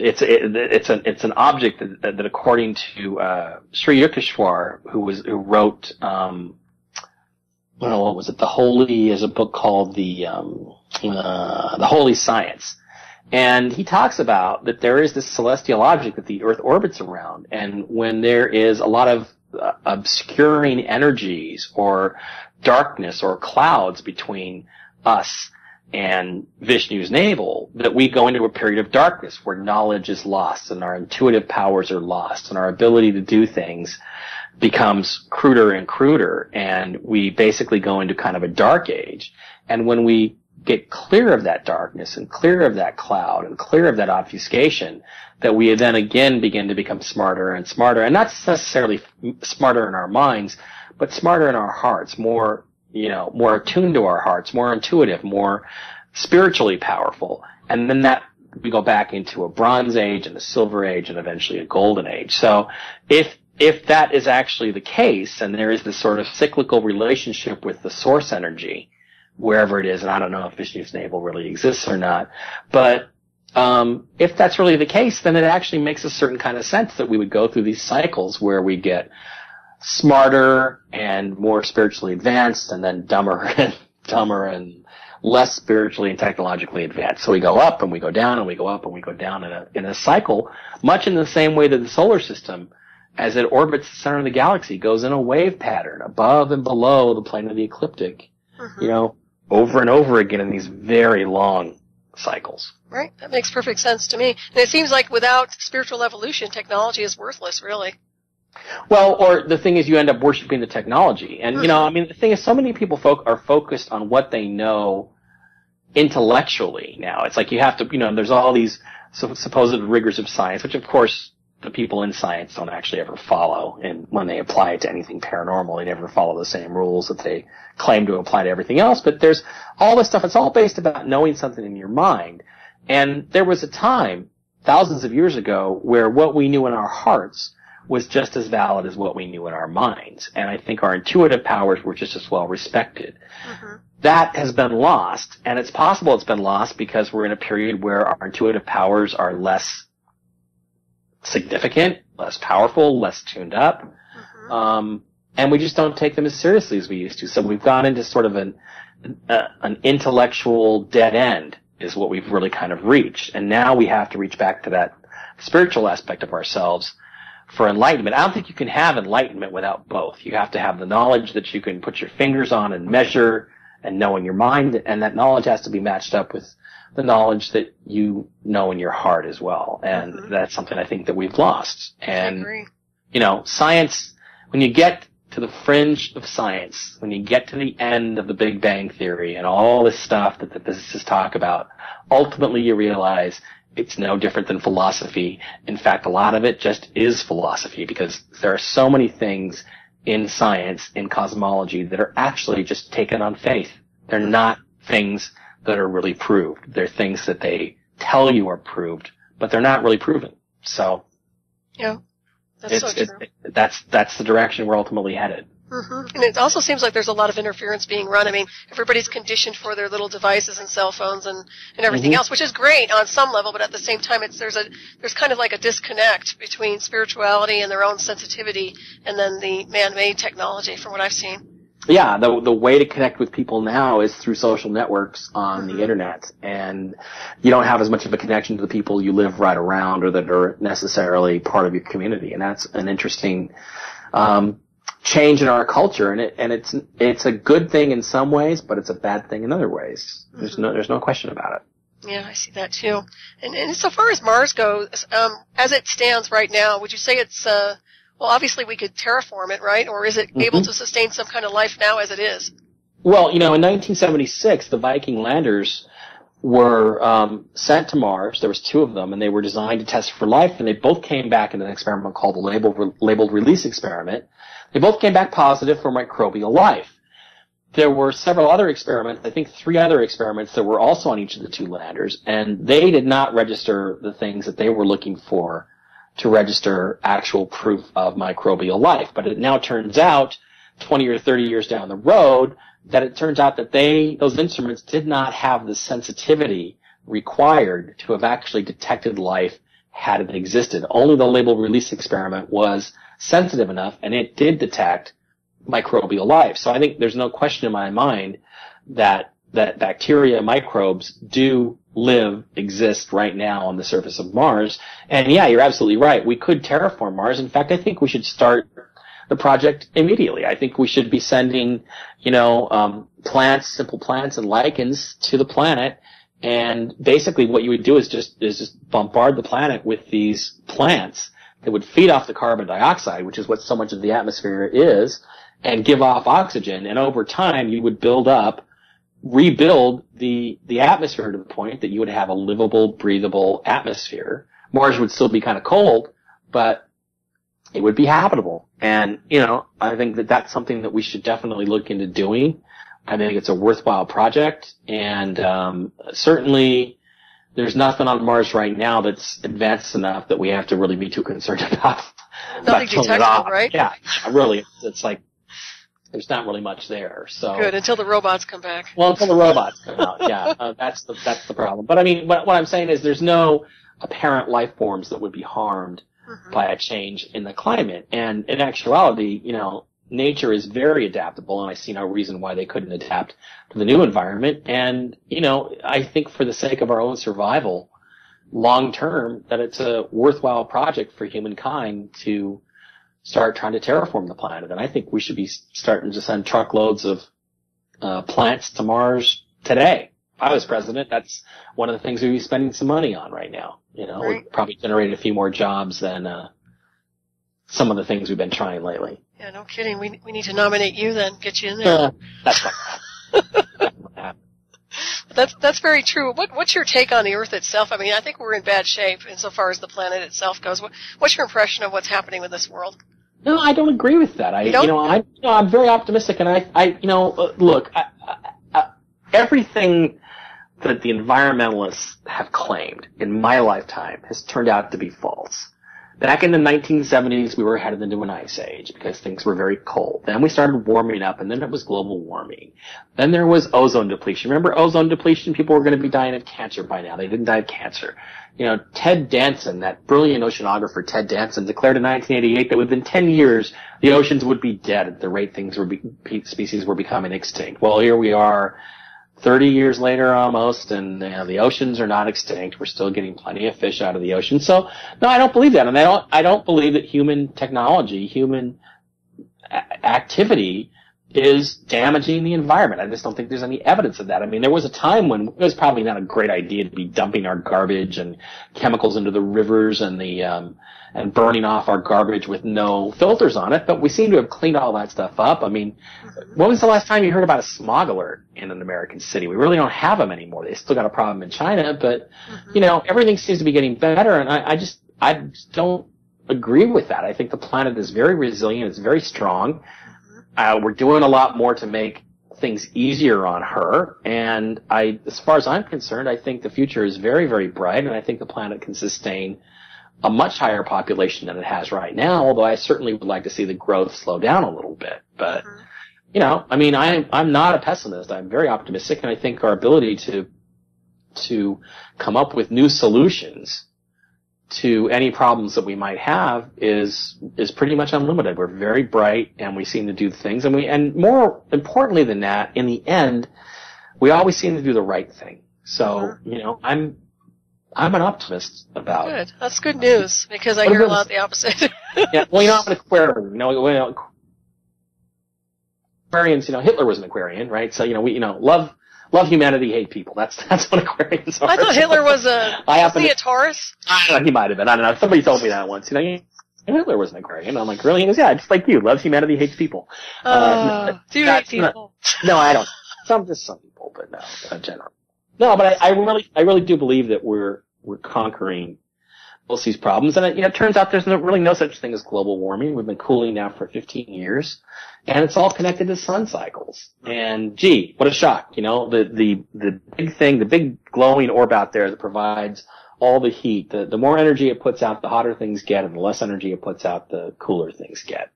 It's it, it's an it's an object that, that according to uh, Sri Yukteswar, who was who wrote um, well, what was it? The Holy is a book called the um, uh, the Holy Science, and he talks about that there is this celestial object that the Earth orbits around, and when there is a lot of uh, obscuring energies or darkness or clouds between us and Vishnu's navel, that we go into a period of darkness where knowledge is lost and our intuitive powers are lost and our ability to do things becomes cruder and cruder, and we basically go into kind of a dark age. And when we get clear of that darkness and clear of that cloud and clear of that obfuscation, that we then again begin to become smarter and smarter, and not necessarily smarter in our minds, but smarter in our hearts, more you know, more attuned to our hearts, more intuitive, more spiritually powerful. And then that, we go back into a Bronze Age and a Silver Age and eventually a Golden Age. So if, if that is actually the case, and there is this sort of cyclical relationship with the source energy, wherever it is, and I don't know if Vishnu's navel really exists or not, but, um, if that's really the case, then it actually makes a certain kind of sense that we would go through these cycles where we get smarter and more spiritually advanced, and then dumber and dumber and less spiritually and technologically advanced. So we go up and we go down and we go up and we go down in a, in a cycle, much in the same way that the solar system, as it orbits the center of the galaxy, goes in a wave pattern above and below the plane of the ecliptic, mm-hmm. you know, over and over again in these very long cycles. Right. That makes perfect sense to me. And it seems like without spiritual evolution, technology is worthless, really. Well, or the thing is you end up worshiping the technology. And, you know, I mean, the thing is so many people folk are focused on what they know intellectually now. It's like you have to, you know, there's all these supposed rigors of science, which, of course, the people in science don't actually ever follow. And when they apply it to anything paranormal, they never follow the same rules that they claim to apply to everything else. But there's all this stuff. It's all based about knowing something in your mind. And there was a time, thousands of years ago, where what we knew in our hearts was just as valid as what we knew in our minds. And I think our intuitive powers were just as well respected. Mm-hmm. That has been lost, and it's possible it's been lost because we're in a period where our intuitive powers are less significant, less powerful, less tuned up, mm-hmm. um, and we just don't take them as seriously as we used to. So we've gone into sort of an, uh, an intellectual dead end is what we've really kind of reached. And now we have to reach back to that spiritual aspect of ourselves for enlightenment. I don't think you can have enlightenment without both. You have to have the knowledge that you can put your fingers on and measure and know in your mind, and that knowledge has to be matched up with the knowledge that you know in your heart as well. And mm-hmm. that's something I think that we've lost. And, you know, science, when you get to the fringe of science, when you get to the end of the Big Bang Theory and all this stuff that the physicists talk about, ultimately you realize it's no different than philosophy. In fact, a lot of it just is philosophy, because there are so many things in science, in cosmology, that are actually just taken on faith. They're not things that are really proved. They're things that they tell you are proved, but they're not really proven. So, yeah, that's so true. It, that's that's the direction we're ultimately headed. Mm-hmm. And it also seems like there's a lot of interference being run. I mean, everybody's conditioned for their little devices and cell phones and, and everything mm-hmm. else, which is great on some level, but at the same time, it's, there's a, there's kind of like a disconnect between spirituality and their own sensitivity and then the man-made technology from what I've seen. Yeah, the the way to connect with people now is through social networks on the internet, and you don't have as much of a connection to the people you live right around or that are necessarily part of your community, and that's an interesting um change in our culture, and it and it's it's a good thing in some ways, but it's a bad thing in other ways. There's no there's no question about it. Yeah, I see that too. And and so far as Mars goes, um as it stands right now, would you say it's uh well, obviously we could terraform it, right? Or is it able mm-hmm. to sustain some kind of life now as it is? Well, you know, in nineteen seventy-six, the Viking landers were um, sent to Mars. There was two of them, and they were designed to test for life, and they both came back in an experiment called the labeled, labeled release experiment. They both came back positive for microbial life. There were several other experiments, I think three other experiments that were also on each of the two landers, and they did not register the things that they were looking for to register actual proof of microbial life. But it now turns out, twenty or thirty years down the road, that it turns out that they, those instruments did not have the sensitivity required to have actually detected life had it existed. Only the labeled release experiment was sensitive enough, and it did detect microbial life. So I think there's no question in my mind that that bacteria, microbes, do live, exist right now on the surface of Mars. And yeah, you're absolutely right. We could terraform Mars. In fact, I think we should start the project immediately. I think we should be sending, you know, um, plants, simple plants and lichens to the planet. And basically what you would do is just, is just bombard the planet with these plants that would feed off the carbon dioxide, which is what so much of the atmosphere is, and give off oxygen. And over time, you would build up rebuild the the atmosphere to the point that you would have a livable, breathable atmosphere. Mars would still be kind of cold, but it would be habitable. And, you know, I think that that's something that we should definitely look into doing. I think it's a worthwhile project, and um certainly there's nothing on Mars right now that's advanced enough that we have to really be too concerned about. Nothing detectable, right? Yeah, really. It's, it's like there's not really much there, so good until the robots come back. Well, until the robots come out, yeah, uh, that's the that's the problem. But I mean, what, what I'm saying is, there's no apparent life forms that would be harmed mm-hmm. by a change in the climate. And in actuality, you know, nature is very adaptable, and I see no reason why they couldn't adapt to the new environment. And, you know, I think for the sake of our own survival, long term, that it's a worthwhile project for humankind to start trying to terraform the planet. And I think we should be starting to send truckloads of uh, plants to Mars today. If I was president, that's one of the things we'd be spending some money on right now. You know, right. We'd probably generate a few more jobs than uh, some of the things we've been trying lately. Yeah, no kidding. We we need to nominate you then, get you in there. Uh, that's fine. That's that's very true. What what's your take on the Earth itself? I mean, I think we're in bad shape insofar as the planet itself goes. What, what's your impression of what's happening with this world? No, I don't agree with that. I you, you know I you know, I'm very optimistic, and I I you know uh, look I, I, I, everything that the environmentalists have claimed in my lifetime has turned out to be false. Back in the nineteen seventies, we were headed into an ice age because things were very cold. Then we started warming up, and then it was global warming. Then there was ozone depletion. Remember ozone depletion? People were going to be dying of cancer by now. They didn't die of cancer. You know, Ted Danson, that brilliant oceanographer Ted Danson, declared in nineteen eighty-eight that within ten years, the oceans would be dead at the rate things were be, species were becoming extinct. Well, here we are thirty years later almost, and you know, the oceans are not extinct. We're still getting plenty of fish out of the ocean. So, no, I don't believe that. And I don't, I don't believe that human technology, human a- activity is damaging the environment. I just don't think there's any evidence of that. I mean, there was a time when it was probably not a great idea to be dumping our garbage and chemicals into the rivers and the um, and burning off our garbage with no filters on it, but we seem to have cleaned all that stuff up. I mean, when was the last time you heard about a smog alert in an American city? We really don't have them anymore. They still got a problem in China, but, mm-hmm. you know, everything seems to be getting better, and I, I just I just don't agree with that. I think the planet is very resilient. It's very strong. Uh, we're doing a lot more to make things easier on her, and I, as far as I'm concerned, I think the future is very, very bright, and I think the planet can sustain a much higher population than it has right now, although I certainly would like to see the growth slow down a little bit. But, mm-hmm. you know, I mean, I'm, I'm not a pessimist. I'm very optimistic, and I think our ability to to come up with new solutions to any problems that we might have is is pretty much unlimited. We're very bright, and we seem to do things, and we and more importantly than that, in the end, we always seem to do the right thing. So you know, I'm I'm an optimist about it. Good, that's good news because I hear a lot of the opposite. Yeah, well, you know, I'm an aquarian. You know, well, aquarians. You know, Hitler was an Aquarian, right? So you know, we you know love love humanity, hate people. That's that's what Aquarians are. I thought Hitler was a wasn't he a Taurus? I don't know, he might have been. I don't know. Somebody told me that once. You know, Hitler was an Aquarian. I'm like, really? He goes, yeah, just like you. Loves humanity, hates people. Uh, uh, no, do you hate people? Not, no, I don't. Some just some people, but no, in general. No, but I, I really, I really do believe that we're we're conquering most of these problems, and it, you know, it turns out there's no, really no such thing as global warming. We've been cooling now for fifteen years, and it's all connected to sun cycles. And gee, what a shock! You know, the the the big thing, the big glowing orb out there that provides all the heat. The the more energy it puts out, the hotter things get, and the less energy it puts out, the cooler things get.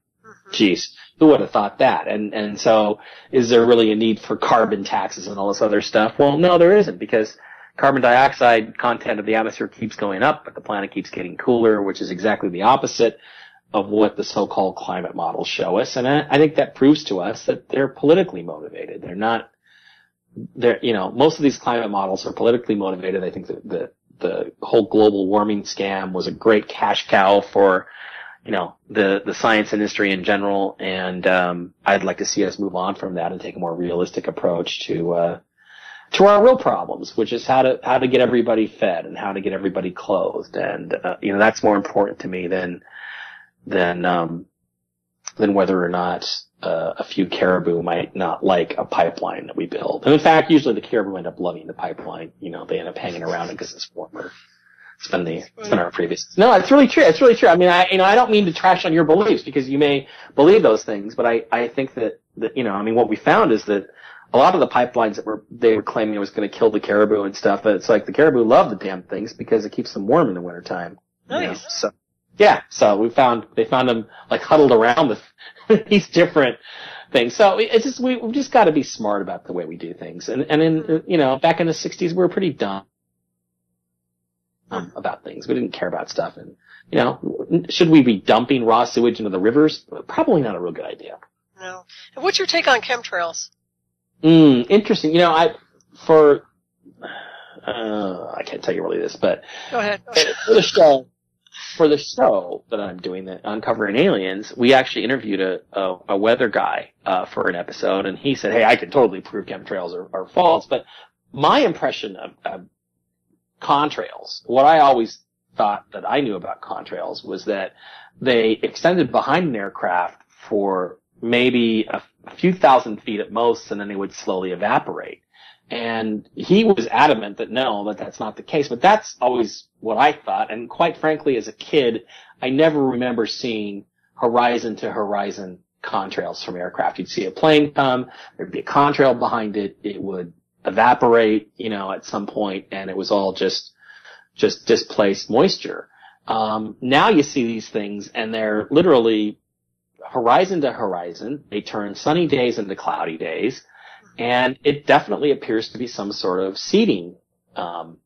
Jeez, who would have thought that? And and so, is there really a need for carbon taxes and all this other stuff? Well, no, there isn't, because carbon dioxide content of the atmosphere keeps going up, but the planet keeps getting cooler, which is exactly the opposite of what the so-called climate models show us. And I, I think that proves to us that they're politically motivated. They're not, they're, you know, most of these climate models are politically motivated. I think that the, the whole global warming scam was a great cash cow for, you know, the, the science industry in general. And, um, I'd like to see us move on from that and take a more realistic approach to, uh, to our real problems, which is how to how to get everybody fed and how to get everybody clothed, and uh, you know that's more important to me than than um, than whether or not uh, a few caribou might not like a pipeline that we build. And in fact, usually the caribou end up loving the pipeline. You know, they end up hanging around it because it's warmer. It's been the it's been our previous. No, it's really true. It's really true. I mean, I you know I don't mean to trash on your beliefs because you may believe those things, but I I think that that you know I mean what we found is that a lot of the pipelines that were they were claiming it was going to kill the caribou and stuff, but it's like the caribou love the damn things because it keeps them warm in the wintertime. Nice. You know? So yeah, so we found they found them like huddled around with these different things. So it's just we we've just got to be smart about the way we do things. And and in you know back in the sixties we were pretty dumb um, about things. We didn't care about stuff. And you know should we be dumping raw sewage into the rivers? Probably not a real good idea. No. And what's your take on chemtrails? Mm, interesting. You know, I for uh, I can't tell you really this, but go ahead. For the show, for the show that I'm doing, that Uncovering Aliens, we actually interviewed a a, a weather guy uh, for an episode, and he said, "Hey, I can totally prove chemtrails are, are false." But my impression of, of contrails, what I always thought that I knew about contrails was that they extended behind an aircraft for maybe a, a few thousand feet at most, and then they would slowly evaporate. And he was adamant that no, that that's not the case. But that's always what I thought. And quite frankly, as a kid, I never remember seeing horizon to horizon contrails from aircraft. You'd see a plane come, there'd be a contrail behind it, it would evaporate, you know, at some point, and it was all just just displaced moisture. Um, now you see these things, and they're literally horizon to horizon. They turn sunny days into cloudy days, and it definitely appears to be some sort of seeding um,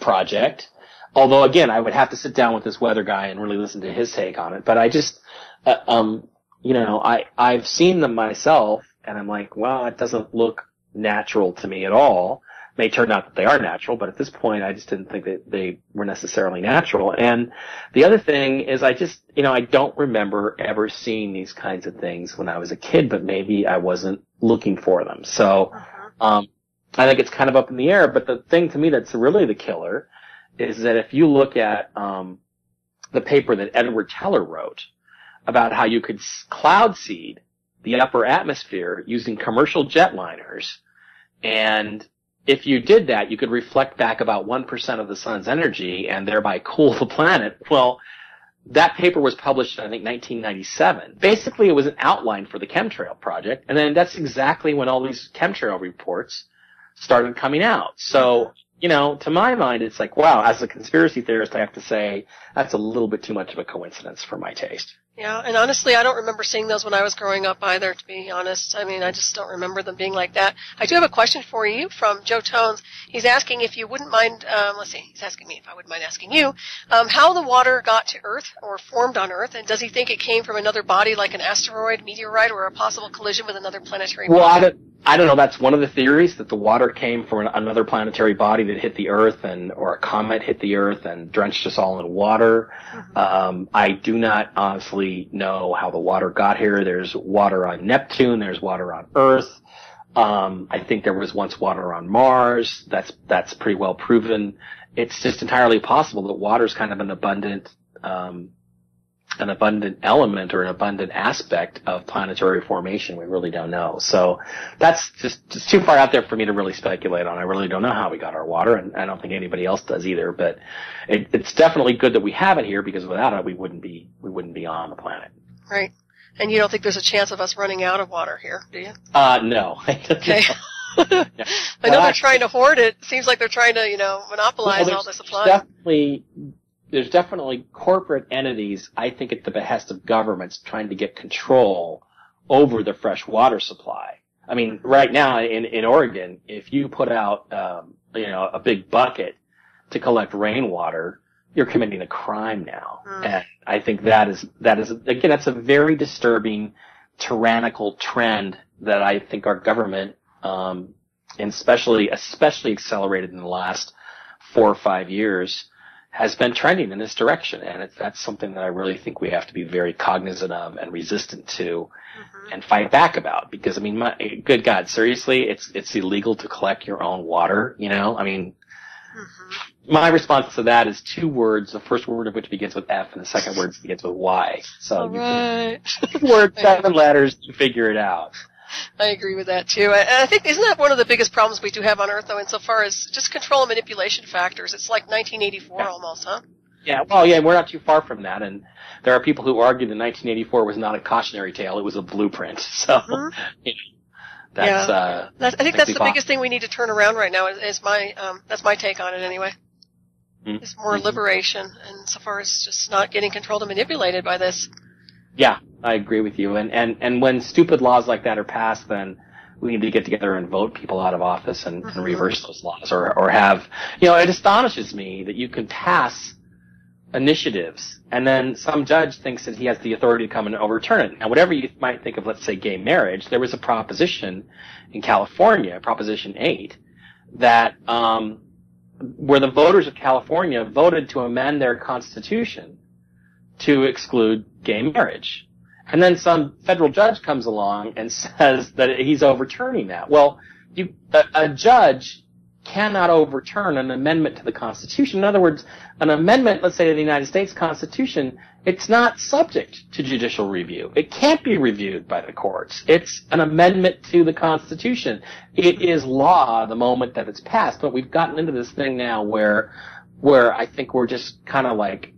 project. Although, again, I would have to sit down with this weather guy and really listen to his take on it. But I just, uh, um, you know, I I've seen them myself, and I'm like, well, it doesn't look natural to me at all. May turn out that they are natural, but at this point I just didn't think that they were necessarily natural. And the other thing is I just, you know, I don't remember ever seeing these kinds of things when I was a kid, but maybe I wasn't looking for them. So um, I think it's kind of up in the air. But the thing to me that's really the killer is that if you look at um, the paper that Edward Teller wrote about how you could cloud seed the upper atmosphere using commercial jetliners, and if you did that, you could reflect back about one percent of the sun's energy and thereby cool the planet. Well, that paper was published in, I think, nineteen ninety-seven. Basically, it was an outline for the chemtrail project, and then that's exactly when all these chemtrail reports started coming out. So, you know, to my mind, it's like, wow, as a conspiracy theorist, I have to say that's a little bit too much of a coincidence for my taste. Yeah, and honestly, I don't remember seeing those when I was growing up either, to be honest. I mean, I just don't remember them being like that. I do have a question for you from Joe Tones. He's asking if you wouldn't mind, um, let's see, he's asking me if I wouldn't mind asking you, um, how the water got to Earth or formed on Earth, and does he think it came from another body like an asteroid, meteorite, or a possible collision with another planetary body? Well, I don't, I don't know. That's one of the theories, that the water came from an, another planetary body that hit the Earth, and or a comet hit the Earth and drenched us all in water. Mm-hmm. Um, I do not honestly know how the water got here. There's water on Neptune, there's water on Earth. Um, I think there was once water on Mars. That's that's pretty well proven. It's just entirely possible that water is kind of an abundant um, an abundant element or an abundant aspect of planetary formation. We really don't know. So that's just, just too far out there for me to really speculate on. I really don't know how we got our water, and I don't think anybody else does either. But it, it's definitely good that we have it here, because without it, we wouldn't be we wouldn't be on the planet. Right. And you don't think there's a chance of us running out of water here, do you? Uh, no. Okay. No. I know they're trying to hoard it. Seems like they're trying to, you know, monopolize well, all the supply. Definitely. There's definitely corporate entities, I think, at the behest of governments, trying to get control over the fresh water supply. I mean, right now in, in Oregon, if you put out, um, you know, a big bucket to collect rainwater, you're committing a crime now. Mm. And I think that is, that is, again, that's a very disturbing, tyrannical trend that I think our government, um, and especially, especially accelerated in the last four or five years, has been trending in this direction, and it's, that's something that I really think we have to be very cognizant of and resistant to, mm-hmm. and fight back about. Because I mean, my, good God, seriously, it's it's illegal to collect your own water. You know, I mean, mm-hmm. my response to that is two words: the first word of which begins with F, and the second word begins with Y. So, all right. You can, word, seven letters, you figure it out. I agree with that, too. And I think, isn't that one of the biggest problems we do have on Earth, though, insofar as just control and manipulation factors? It's like nineteen eighty-four yeah. almost, huh? Yeah, well, yeah, we're not too far from that. And there are people who argue that nineteen eighty-four was not a cautionary tale. It was a blueprint. So, mm-hmm. you know, that's, yeah. uh, that's, I think that's the possible. biggest thing we need to turn around right now, is, is my, um, that's my take on it anyway. Mm-hmm. It's more liberation, and so far as just not getting controlled and manipulated by this. Yeah, I agree with you. And, and, and when stupid laws like that are passed, then we need to get together and vote people out of office and, mm-hmm. and reverse those laws, or, or have, you know, it astonishes me that you can pass initiatives, and then some judge thinks that he has the authority to come and overturn it. Now, whatever you might think of, let's say, gay marriage, there was a proposition in California, Proposition eight, that um, where the voters of California voted to amend their constitution to exclude gay marriage. And then some federal judge comes along and says that he's overturning that. Well, you, a, a judge cannot overturn an amendment to the Constitution. In other words, an amendment, let's say, to the United States Constitution, it's not subject to judicial review. It can't be reviewed by the courts. It's an amendment to the Constitution. It is law the moment that it's passed. But we've gotten into this thing now where, where I think we're just kind of like,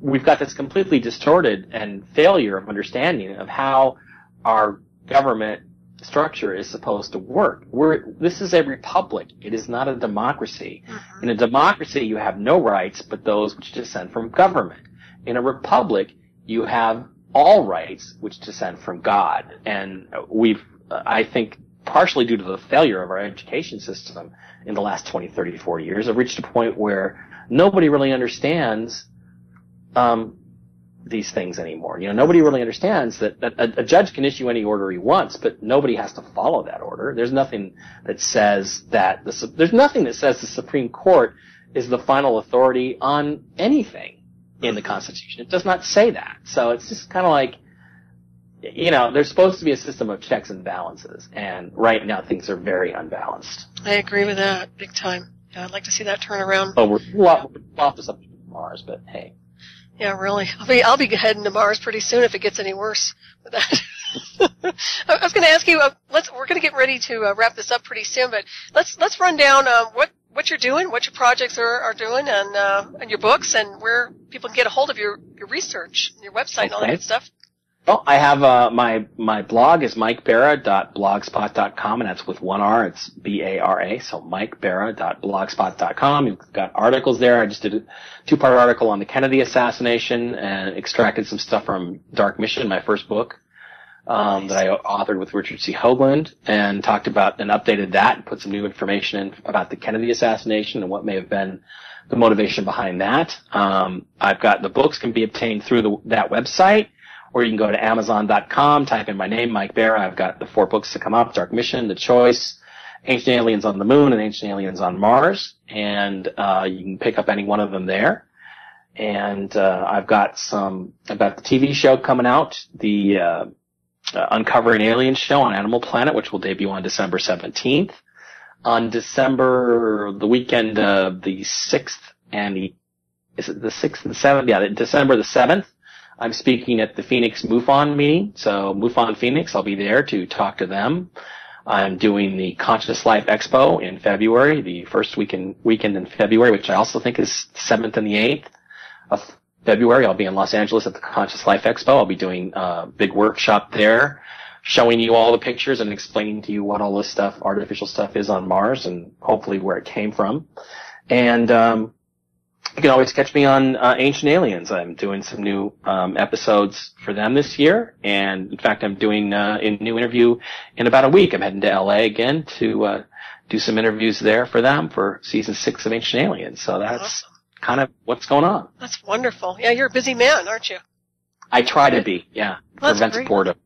we've got this completely distorted and failure of understanding of how our government structure is supposed to work. We're, this is a republic. It is not a democracy. Mm-hmm. In a democracy, you have no rights but those which descend from government. In a republic, you have all rights which descend from God. And we've, I think, partially due to the failure of our education system in the last twenty, thirty, forty years, have reached a point where nobody really understands um these things anymore. You know, nobody really understands that, that a, a judge can issue any order he wants, but nobody has to follow that order. There's nothing that says that the, there's nothing that says the Supreme Court is the final authority on anything in the Constitution. It does not say that. So it's just kind of like, you know, there's supposed to be a system of checks and balances, and right now things are very unbalanced. I agree with that big time. Yeah, I'd like to see that turn around. Oh, we're off, we're off the subject of Mars, but hey. Yeah, really. I'll be, I'll be heading to Mars pretty soon if it gets any worse with that. I was going to ask you, uh, let's, we're going to get ready to uh, wrap this up pretty soon, but let's, let's run down, um, uh, what, what you're doing, what your projects are, are doing, and, uh, and your books, and where people can get a hold of your, your research, your website, okay, and all that good stuff. Well, I have, uh, my, my blog is mike bara dot blogspot dot com, and that's with one R. It's B A R A, so mike bara dot blogspot dot com. You've got articles there. I just did a two-part article on the Kennedy assassination and extracted some stuff from Dark Mission, my first book, um, nice. that I authored with Richard C. Hoagland, and talked about and updated that and put some new information in about the Kennedy assassination and what may have been the motivation behind that. Um, I've got the books can be obtained through the, that website. Or you can go to amazon dot com, type in my name, Mike Bara. I've got the four books to come up: Dark Mission, The Choice, Ancient Aliens on the Moon, and Ancient Aliens on Mars. And uh, you can pick up any one of them there. And uh, I've got some about the T V show coming out, the uh, uh, Uncovering Aliens show on Animal Planet, which will debut on December seventeenth. On December, the weekend of the sixth and the is it the sixth and seventh? Yeah, December the seventh. I'm speaking at the Phoenix MUFON meeting, so MUFON Phoenix, I'll be there to talk to them. I'm doing the Conscious Life Expo in February, the first weekend, weekend in February, which I also think is seventh and the eighth of February. I'll be in Los Angeles at the Conscious Life Expo. I'll be doing a big workshop there, showing you all the pictures and explaining to you what all this stuff, artificial stuff is on Mars, and hopefully where it came from. And, um, you can always catch me on uh, Ancient Aliens. I'm doing some new um, episodes for them this year, and in fact, I'm doing uh, a new interview in about a week. I'm heading to L A again to uh, do some interviews there for them for season six of Ancient Aliens. So that's awesome. Kind of what's going on. That's wonderful. Yeah, you're a busy man, aren't you? I try to be. Yeah, well, that's prevents boredom.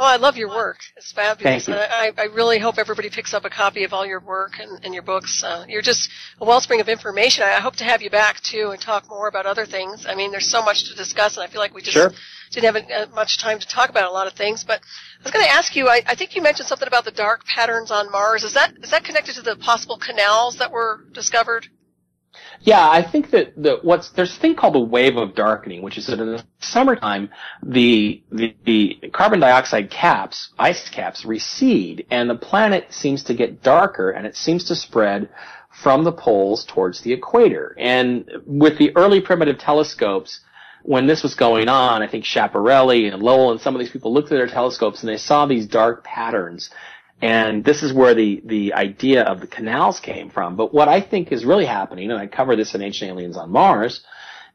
Oh, I love your work. It's fabulous. Thank you. I, I really hope everybody picks up a copy of all your work and, and your books. Uh, you're just a wellspring of information. I hope to have you back, too, and talk more about other things. I mean, there's so much to discuss, and I feel like we just sure. didn't have much time to talk about a lot of things. But I was going to ask you, I, I think you mentioned something about the dark patterns on Mars. Is that is that connected to the possible canals that were discovered? Yeah, I think that the, what's there's a thing called the wave of darkening, which is that in the summertime, the, the the carbon dioxide caps, ice caps, recede, and the planet seems to get darker, and it seems to spread from the poles towards the equator. And with the early primitive telescopes, when this was going on, I think Schiaparelli and Lowell and some of these people looked at their telescopes, and they saw these dark patterns. And this is where the, the idea of the canals came from. But what I think is really happening, and I cover this in Ancient Aliens on Mars,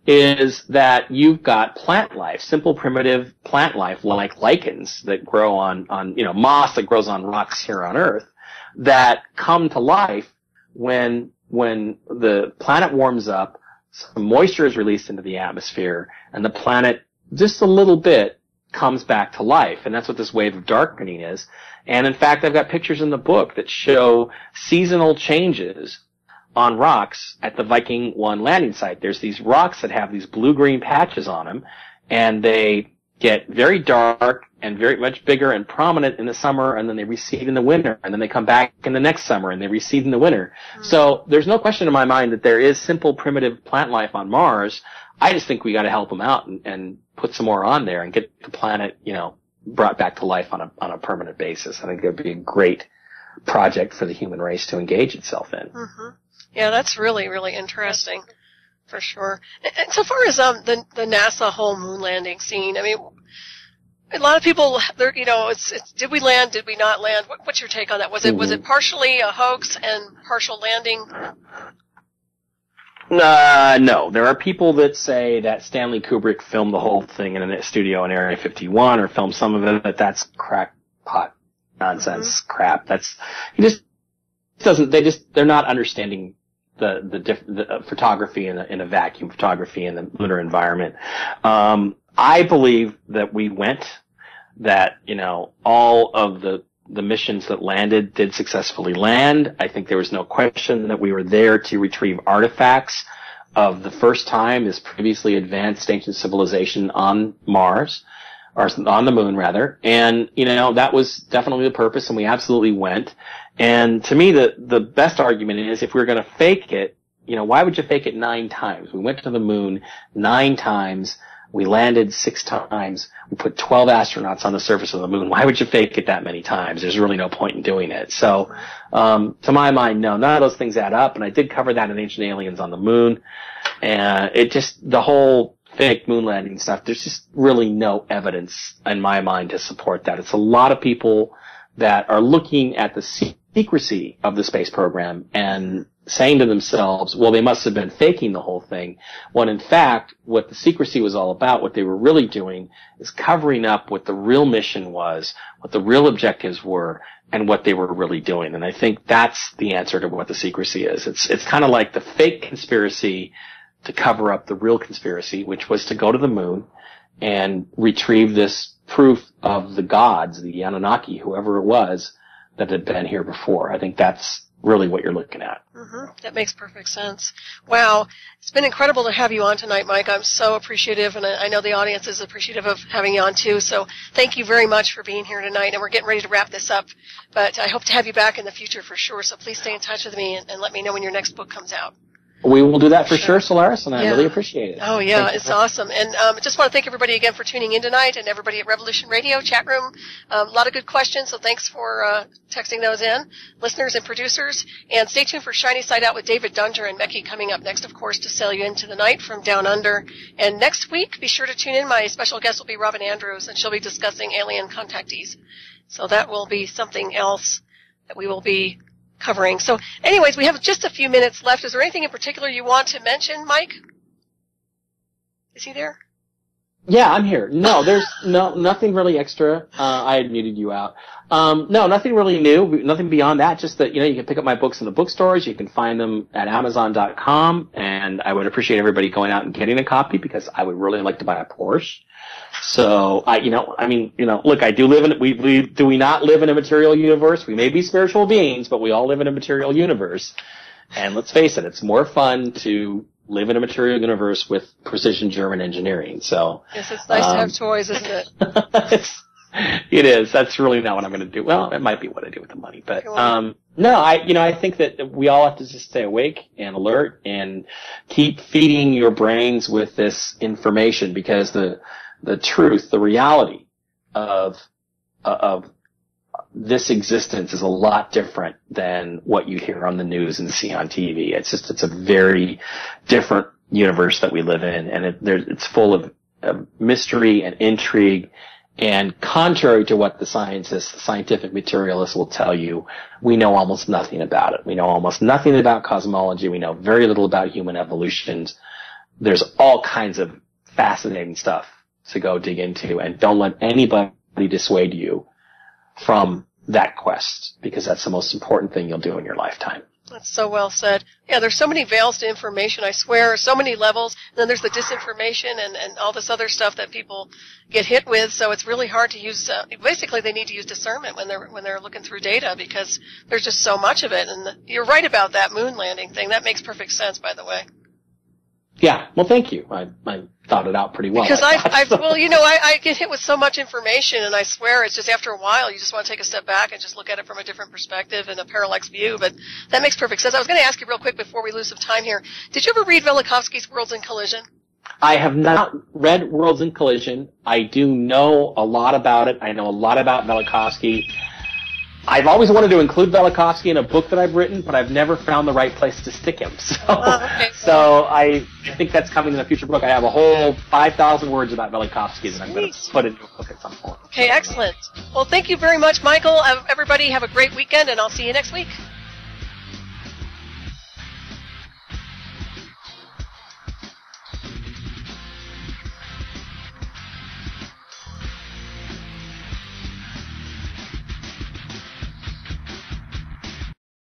is that you've got plant life, simple primitive plant life, like lichens that grow on, on, you know, moss that grows on rocks here on Earth, that come to life when, when the planet warms up, some moisture is released into the atmosphere, and the planet, just a little bit, comes back to life. And that's what this wave of darkening is. And in fact, I've got pictures in the book that show seasonal changes on rocks at the Viking one landing site. There's these rocks that have these blue-green patches on them, and they get very dark and very much bigger and prominent in the summer, and then they recede in the winter, and then they come back in the next summer, and they recede in the winter. Mm. So there's no question in my mind that there is simple, primitive plant life on Mars. I just think we got to help them out and, and put some more on there and get the planet, you know, brought back to life on a on a permanent basis. I think that would be a great project for the human race to engage itself in. Mm-hmm. Yeah, that's really, really interesting, for sure. And so far as um, the the NASA whole moon landing scene, I mean, a lot of people, you know, it's, it's did we land? Did we not land? What, what's your take on that? Was it was it partially a hoax and partial landing? Uh, no, there are people that say that Stanley Kubrick filmed the whole thing in a studio in Area fifty-one, or filmed some of it. But that's crackpot nonsense, mm-hmm. crap. That's he just doesn't. They just they're not understanding the the, diff, the uh, photography in a, in a vacuum, photography in the lunar environment. Um, I believe that we went, that, you know, all of the the missions that landed did successfully land. I think there was no question that we were there to retrieve artifacts of the first time this previously advanced ancient civilization on Mars, or on the moon rather. And, you know, that was definitely the purpose, and we absolutely went. And to me, the, the best argument is, if we were going to fake it, you know, why would you fake it nine times? We went to the moon nine times. We landed six times. We put twelve astronauts on the surface of the moon. Why would you fake it that many times? There's really no point in doing it. So, um, to my mind, no, none of those things add up. And I did cover that in Ancient Aliens on the Moon. And it just, the whole fake moon landing stuff, there's just really no evidence in my mind to support that. It's a lot of people that are looking at the secrecy of the space program and saying to themselves, well, they must have been faking the whole thing, when in fact what the secrecy was all about, what they were really doing, is covering up what the real mission was, what the real objectives were, and what they were really doing. And I think that's the answer to what the secrecy is. It's it's kind of like the fake conspiracy to cover up the real conspiracy, which was to go to the moon and retrieve this proof of the gods, the Anunnaki, whoever it was, that had been here before. I think that's really what you're looking at. Mm-hmm. That makes perfect sense. Wow. It's been incredible to have you on tonight, Mike. I'm so appreciative, and I know the audience is appreciative of having you on, too. So thank you very much for being here tonight, and we're getting ready to wrap this up. But I hope to have you back in the future for sure, so please stay in touch with me and, and let me know when your next book comes out. We will do that for sure, sure Solaris, and I yeah. really appreciate it. Oh, yeah, it's awesome. And um, I just want to thank everybody again for tuning in tonight, and everybody at Revolution Radio chat room. Um, a lot of good questions, so thanks for uh, texting those in, listeners and producers. And stay tuned for Shiny Side Out with David Dunder and Mekki coming up next, of course, to sail you into the night from Down Under. And next week, be sure to tune in. My special guest will be Robin Andrews, and she'll be discussing alien contactees. So that will be something else that we will be covering. So anyways, we have just a few minutes left. Is there anything in particular you want to mention, Mike? Is he there? Yeah, I'm here. No, there's no nothing really extra. Uh, I had muted you out. Um, no, nothing really new, nothing beyond that, just that, you know, you can pick up my books in the bookstores. You can find them at Amazon dot com, and I would appreciate everybody going out and getting a copy, because I would really like to buy a Porsche. So, I, you know, I mean, you know, look, I do live in, we, we, do we not live in a material universe? We may be spiritual beings, but we all live in a material universe. And let's face it, it's more fun to live in a material universe with precision German engineering. So, yes, it's nice um, to have toys, isn't it? it's, it is. That's really not what I'm going to do. Well, it might be what I do with the money, but, um, no, I, you know, I think that we all have to just stay awake and alert and keep feeding your brains with this information, because the, the truth, the reality of, of this existence is a lot different than what you hear on the news and see on T V. It's just, it's a very different universe that we live in, and it, there, it's full of, of mystery and intrigue. And contrary to what the scientists, the scientific materialists will tell you, we know almost nothing about it. We know almost nothing about cosmology. We know very little about human evolutions. There's all kinds of fascinating stuff to go dig into, and don't let anybody dissuade you from that quest, because that's the most important thing you'll do in your lifetime. That's so well said. Yeah, there's so many veils to information, I swear, so many levels. And then there's the disinformation and, and all this other stuff that people get hit with, so it's really hard to use. Uh, basically, they need to use discernment when they're when they're looking through data because there's just so much of it. And the, you're right about that moon landing thing. That makes perfect sense, by the way. Yeah, well, thank you. I, I thought it out pretty well. Because I, I've, I've, well, you know, I, I get hit with so much information, and I swear it's just after a while you just want to take a step back and just look at it from a different perspective and a parallax view, but that makes perfect sense. I was going to ask you real quick before we lose some time here, did you ever read Velikovsky's Worlds in Collision? I have not read Worlds in Collision. I do know a lot about it. I know a lot about Velikovsky. I've always wanted to include Velikovsky in a book that I've written, but I've never found the right place to stick him. So, oh, okay. so I, I think that's coming in a future book. I have a whole five thousand words about Velikovsky that I'm going to put into a book at some point. Okay, excellent. Well, thank you very much, Michael. Everybody have a great weekend, and I'll see you next week.